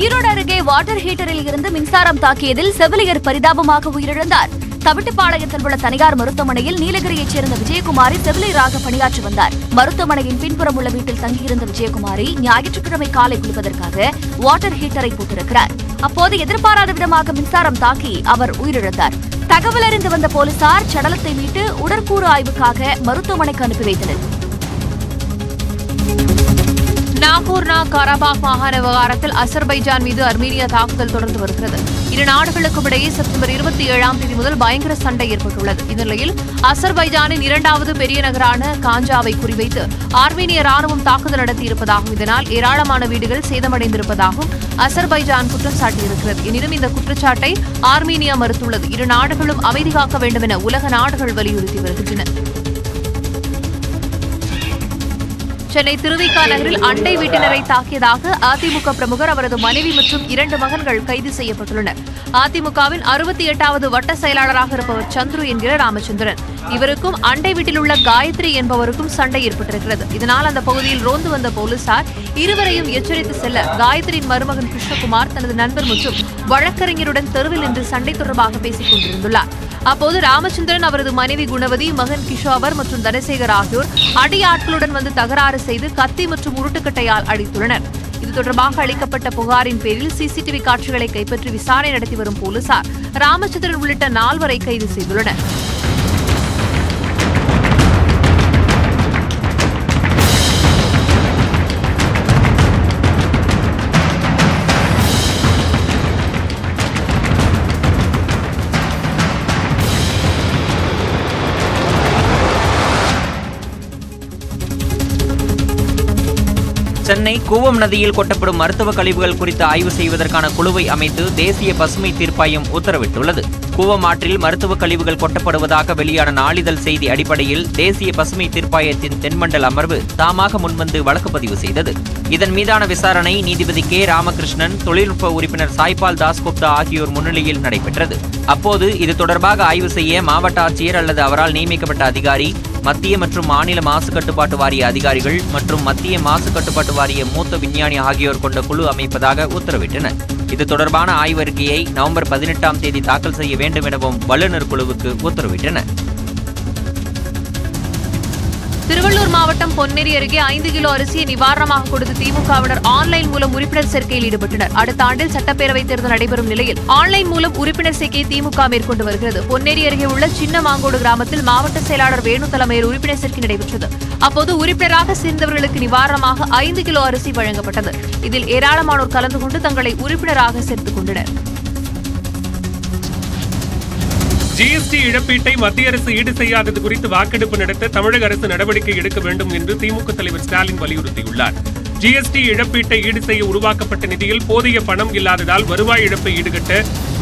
ஈரோடு அருகே வாட்டர் ஹீட்டரில் இருந்து மின்சாரம் தாக்கியதில் செவிலியர் பரிதாபமாக உயிரிழந்தார். தவிட்டுப்பாளையத்தில் உள்ள தனியார் மருத்துவமனையில் நீலகிரியைச் சேர்ந்த விஜயகுமாரி செவிலியராக பணியாற்றி வந்தார். மருத்துவமனையின் பின்புறம் உள்ள வீட்டில் தங்கியிருந்த விஜயகுமாரி ஞாயிற்றுக்கிழமை காலை குளிப்பதற்காக வாட்டர் ஹீட்டரை போட்டிருக்கிறார். அப்போது எதிர்பாராத விதமாக மின்சாரம் தாக்கி அவர் உயிரிழந்தார். தகவல் அறிந்து வந்த போலீசார் சடலத்தை மீட்டு உடற்கூறு ஆய்வுக்காக மருத்துவமனைக்கு அனுப்பி வைத்தனர். நாகோர்னா கராபாக் மாகாண விவகாரத்தில் அசர்பைஜான் மீது அர்மீனியா தாக்குதல் தொடர்ந்து வருகிறது. இரு நாடுகளுக்கும் இடையே செப்டம்பர் 27ஆம் தேதி முதல் பயங்கர சண்டை ஏற்பட்டுள்ளது. இந்நிலையில் அசர்பைஜானின் 2வது பெரிய நகரான காஞ்சாவை குறிவைத்து ஆர்மீனிய ராணுவம் தாக்குதல் நடத்தியிருப்பதாகவும் இதனால் ஏராளமான வீடுகள் சேதமடைந்திருப்பதாகவும் அசர்பைஜான் குற்றம் சாட்டியிருக்கிறது. எனினும் இந்த குற்றச்சாட்டை ஆர்மீனியா மறுத்துள்ளது. இரு நாடுகளும் அமைதி காக்க வேண்டும் என உலக நாடுகள் வலியுறுத்தி வருகின்றன. சென்னை திருவிக்கா நகரில் அண்டை வீட்டினரை தாக்கியதாக அதிமுக பிரமுகர், அவரது மனைவி மற்றும் 2 மகன்கள் கைது செய்யப்பட்டுள்ளனர். அதிமுகவின் 68வது வட்ட செயலாளராக இருப்பவர் சந்துரு என்கிற ராமச்சந்திரன், இவருக்கும் அண்டை வீட்டில் உள்ள காயத்ரி என்பவருக்கும் சண்டை ஏற்பட்டிருக்கிறது. இதனால் அந்த பகுதியில் ரோந்து வந்த போலீசார் இருவரையும் எச்சரித்து செல்ல காயத்ரியின் மருமகன் கிருஷ்ணகுமார் தனது நண்பர் மற்றும் வழக்கறிஞருடன் தெருவில் நின்று சண்டை தொடர்பாக பேசிக் கொண்டிருந்துள்ளார். அப்போது ராமச்சந்திரன், அவரது மனைவி குணவதி, மகன் கிஷாவர் மற்றும் தனசேகர் ஆகியோர் அடியாட்களுடன் வந்து தகராறு செய்து கத்தி மற்றும் உருட்டுக்கட்டையால் அடித்துள்ளனர். இது தொடர்பாக அளிக்கப்பட்ட புகாரின் பேரில் சிசிடிவி காட்சிகளை கைப்பற்றி விசாரணை நடத்தி வரும் போலீசார் ராமச்சந்திரன் உள்ளிட்ட 4 பேரை கைது செய்துள்ளனர். சென்னை கூவம் நதியில் கொட்டப்படும் மருத்துவ கழிவுகள் குறித்து ஆய்வு செய்வதற்கான குழுவை அமைத்து தேசிய பசுமை தீர்ப்பாயம் உத்தரவிட்டுள்ளது. கூவம் ஆற்றில் மருத்துவ கழிவுகள் கொட்டப்படுவதாக வெளியான நாளிதழ் செய்தி அடிப்படையில் தேசிய பசுமை தீர்ப்பாயத்தின் தென்மண்டல அமர்வு தாமாக முன்வந்து வழக்கு பதிவு செய்தது. இதன் மீதான விசாரணை நீதிபதி கே ராமகிருஷ்ணன், தொழில்நுட்ப உறுப்பினர் சாய்பால் தாஸ்குப்தா ஆகியோர் முன்னிலையில் நடைபெற்றது. அப்போது இது தொடர்பாக ஆய்வு செய்ய மாவட்ட ஆட்சியர் அல்லது அவரால் நியமிக்கப்பட்ட அதிகாரி, மத்திய மற்றும் மாநில மாசு கட்டுப்பாட்டு வாரிய அதிகாரிகள் மற்றும் மத்திய மாசு கட்டுப்பாட்டு வாரிய மூத்த விஞ்ஞானி ஆகியோர் கொண்ட குழு அமைப்பதாக உத்தரவிட்டனர். இது தொடர்பான ஆய்வறிக்கையை நவம்பர் 18ஆம் தேதி தாக்கல் செய்ய வேண்டும் எனவும் வல்லுநர் குழுவுக்கு உத்தரவிட்டனர். திருவள்ளூர் மாவட்டம் பொன்னேரி அருகே 5 கிலோ அரிசியை நிவாரணமாக கொடுத்து திமுகவினர் ஆன்லைன் மூலம் உறுப்பினர் சேர்க்கையில் ஈடுபட்டனர். அடுத்த ஆண்டில் சட்டப்பேரவைத் தேர்தல் நடைபெறும் நிலையில் ஆன்லைன் மூலம் உறுப்பினர் சேர்க்கையை திமுக மேற்கொண்டு வருகிறது. பொன்னேரி அருகே உள்ள சின்ன மாங்கோடு கிராமத்தில் மாவட்ட செயலாளர் வேணுத்தலமேர் உறுப்பினர் சேர்க்கை நடைபெற்றது. அப்போது உறுப்பினராக சேர்ந்தவர்களுக்கு நிவாரணமாக 5 கிலோ அரிசி வழங்கப்பட்டது. இதில் ஏராளமானோர் கலந்து கொண்டு தங்களை உறுப்பினராக சேர்த்துக் கொண்டனர். ஜிஎஸ்டி இழப்பீட்டை மத்திய அரசு ஈடு செய்யாதது குறித்து வாக்கெடுப்பு நடத்த தமிழக அரசு நடவடிக்கை எடுக்க வேண்டும் என்று திமுக தலைவர் ஸ்டாலின் வலியுறுத்தியுள்ளார். ஜிஎஸ்டி இழப்பீட்டை ஈடு செய்ய உருவாக்கப்பட்ட நிதியில் போதிய பணம் இல்லாததால் வருவாய் இழப்பை ஈடுகட்ட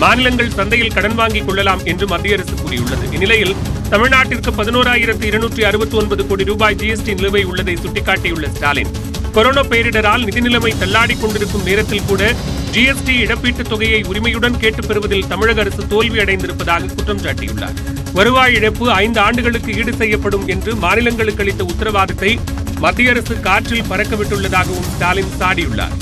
மாநிலங்கள் சந்தையில் கடன் வாங்கிக் கொள்ளலாம் என்று மத்திய அரசு கூறியுள்ளது. இந்நிலையில் தமிழ்நாட்டிற்கு 11,269 கோடி ரூபாய் ஜிஎஸ்டி நிலுவை உள்ளதை சுட்டிக்காட்டியுள்ள ஸ்டாலின், கொரோனா பேரிடரால் நிதி நிலைமை தள்ளாடிக் கொண்டிருக்கும் நேரத்தில் கூட ஜிஎஸ்டி இழப்பீட்டுத் தொகையை உரிமையுடன் கேட்டுப் பெறுவதில் தமிழக அரசு தோல்வி அடைந்திருப்பதாக குற்றம் சாட்டியுள்ளார். வருவாய் இழப்பு 5 ஆண்டுகளுக்கு ஈடு செய்யப்படும் என்று மாநிலங்களுக்கு அளித்த உத்தரவாதத்தை மத்திய அரசு காற்றில் பறக்கவிட்டுள்ளதாகவும் ஸ்டாலின் சாடியுள்ளார்.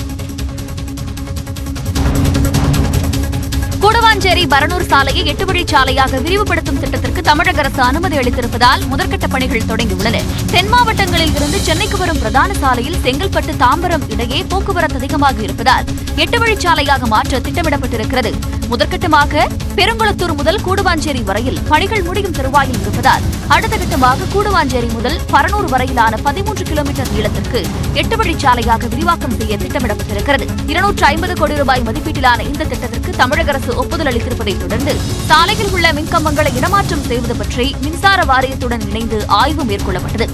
கூடுவாஞ்சேரி பரனூர் சாலையை 8 வழிச்சாலையாக விரிவுபடுத்தும் திட்டத்திற்கு தமிழக அரசு அனுமதி அளித்திருப்பதால் முதற்கட்ட பணிகள் தொடங்கியுள்ளன. தென் மாவட்டங்களில் இருந்து சென்னைக்கு வரும் பிரதான சாலையில் செங்கல்பட்டு தாம்பரம் இடையே போக்குவரத்து அதிகமாக இருப்பதால் 8 வழிச்சாலையாக மாற்ற திட்டமிடப்பட்டிருக்கிறது. முதற்கட்டமாக பெருங்குளத்தூர் முதல் கூடுவாஞ்சேரி வரையில் பணிகள் முடியும் தருவாயில் இருப்பதால் அடுத்த கட்டமாக கூடுவாஞ்சேரி முதல் பரனூர் வரையிலான 13 கிலோமீட்டர் நீளத்திற்கு 8 வழிச்சாலையாக விரிவாக்கம் செய்ய திட்டமிடப்பட்டிருக்கிறது. 250 கோடி ரூபாய் மதிப்பீட்டிலான இந்த திட்டத்திற்கு தமிழக அரசு ஒப்புதல் அளித்திருப்பதை தொடர்ந்து சாலையில் உள்ள மின்கம்பங்களை இடமாற்றம் செய்வது பற்றி மின்சார வாரியத்துடன் இணைந்து ஆய்வு மேற்கொள்ளப்பட்டது.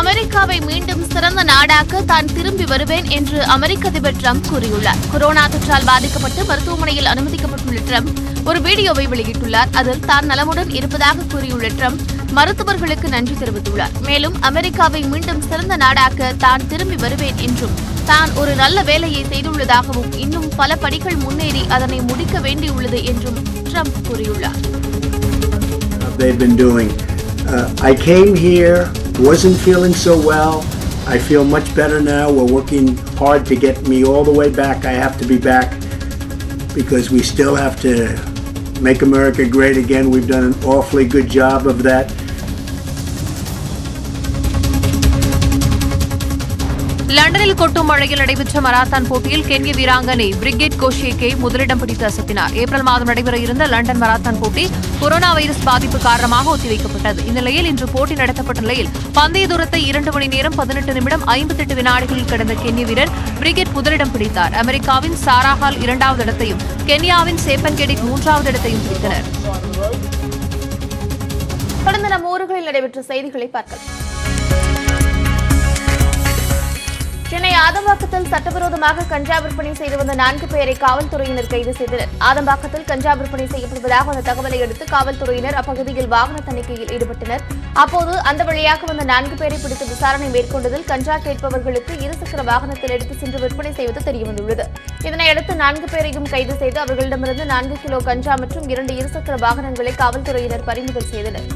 அமெரிக்காவை மீண்டும் சிறந்த நாடாக தான் திரும்பி வருவேன் என்று அமெரிக்க அதிபர் டிரம்ப் கூறியுள்ளார். கொரோனா தொற்றால் பாதிக்கப்பட்டு மருத்துவமனையில் அனுமதிக்கப்பட்டுள்ள டிரம்ப் ஒரு வீடியோவை வெளியிட்டுள்ளார். அதில் தான் நலமுடன் இருப்பதாக கூறியுள்ள டிரம்ப் மருத்துவர்களுக்கு நன்றி தெரிவித்துள்ளார். மேலும் அமெரிக்காவை மீண்டும் சிறந்த நாடாக தான் திரும்பி வருவேன் என்றும் தான் ஒரு நல்ல வேலையை செய்துள்ளதாகவும் இன்னும் பல படிகள் முன்னேறி அதனை முடிக்க வேண்டியுள்ளது என்றும் ட்ரம்ப் கூறியுள்ளார். They've been doing. I came here, wasn't feeling so well. I feel much better now. We're working hard to get me all the way back. I have to be back because we still have to make America great again. We've done an awfully good job of that. லண்டனில் கொட்டும் மழையில் நடைபெற்ற marathon போட்டியில் கென்ய வீராங்கனை brigade கோஷியேக்கே முதலிடம் பிடித்து அசத்தினார். April மாதம் நடைபெற இருந்த லண்டன் மராத்தான் போட்டி கொரோனா வைரஸ் பாதிப்பு காரணமாக ஒத்திவைக்கப்பட்டது. இந்நிலையில் இன்று போட்டி நடத்தப்பட்ட நிலையில் பந்தய தூரத்தை 2 மணி நேரம் 18 நிமிடம் 58 வினாடிகளில் கடந்த கென்ய வீரர் பிரிகேட் முதலிடம் பிடித்தார். அமெரிக்காவின் சாராஹால் 2வது இடத்தையும் கென்யாவின் சேப்பன்கெடிட் 3வது இடத்தையும் பிடித்தனர். கடந்த நம் ஊர்களில் நடைபெற்ற செய்திகளை பார்க்கலாம். சென்னை ஆதம்பாக்கத்தில் சட்டவிரோதமாக கஞ்சா விற்பனை செய்து வந்த 4 பேரை காவல்துறையினர் கைது செய்தனர். ஆதம்பாக்கத்தில் கஞ்சா விற்பனை செய்யப்படுவதாக வந்த தகவலை அடுத்து காவல்துறையினர் அப்பகுதியில் வாகன தணிக்கையில் ஈடுபட்டனர். அப்போது அந்த வழியாக வந்த 4 பேரை பிடித்து விசாரணை மேற்கொண்டதில் கஞ்சா கேட்பவர்களுக்கு 2 சக்கர வாகனத்தில் எடுத்துச் சென்று விற்பனை செய்வது தெரியவந்துள்ளது. இதனையடுத்து 4 பேரையும் கைது செய்து அவர்களிடமிருந்து 4 கிலோ கஞ்சா மற்றும் 2 இருசக்கர வாகனங்களை காவல்துறையினர் பறிமுதல் செய்தனர்.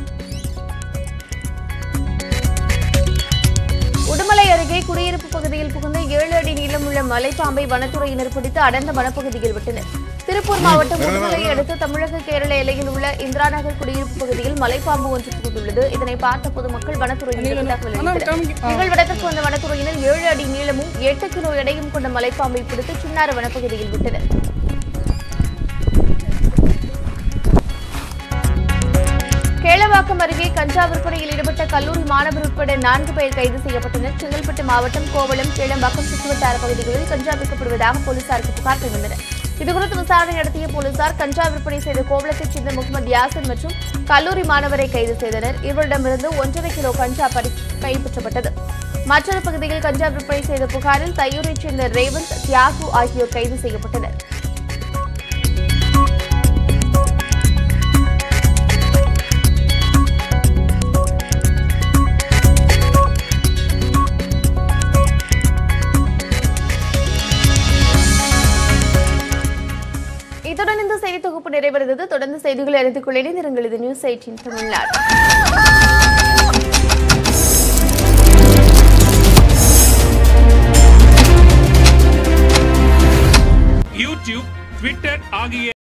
உடுமலை அருகே குடியிருப்பு பகுதியில் புகுந்த 7 அடி நீளமுள்ள மலைப்பாம்பை வனத்துறையினர் பிடித்து அடர்ந்த வனப்பகுதியில் விட்டனர். திருப்பூர் மாவட்டம் உடுமலையை அடுத்து தமிழக கேரள எல்லையில் உள்ள இந்திரா நகர் குடியிருப்பு பகுதியில் மலைப்பாம்பு ஒன்று புகுந்துள்ளது. இதனை பார்த்த பொதுமக்கள் வனத்துறையினர் தகவல் நிகழ்விடத்திற்கு வந்த வனத்துறையினர் 7 அடி நீளமும் 8 கிலோ எடையும் கொண்ட மலைப்பாம்பை பிடித்து சின்னாறு வனப்பகுதியில் விட்டனர். கேளவாக்கம் அருகே கஞ்சா விற்பனையில் ஈடுபட்ட கல்லூரி மாணவர் உட்பட 4 பேர் கைது செய்யப்பட்டனர். செங்கல்பட்டு மாவட்டம் கோவளம் கேளம்பாக்கம் சுற்றுவட்டார பகுதிகளில் கஞ்சா விற்கப்படுவதாக போலீசாருக்கு புகார் தெரிவித்தனர். இதுகுறித்து விசாரணை நடத்திய போலீசார் கஞ்சா விற்பனை செய்த கோவளத்தைச் சேர்ந்த முகமது யாசின் மற்றும் கல்லூரி மாணவரை கைது செய்தனர். இவரிடமிருந்து 1.5 கிலோ கஞ்சா கைப்பற்றப்பட்டது. மற்றொரு பகுதியில் கஞ்சா விற்பனை செய்த புகாரில் தையூரைச் சேர்ந்த ரேவந்த், தியாகு ஆகியோர் கைது செய்யப்பட்டனர். இத்துடன் இந்த செய்தி தொகுப்பு நிறைவடைந்தது. தொடர்ந்து செய்திகளை அறிந்து கொள்ள இணைந்திருங்கள். இது நியூஸ் 18 தமிழ்நாடு. யூடியூப், ட்விட்டர் ஆகிய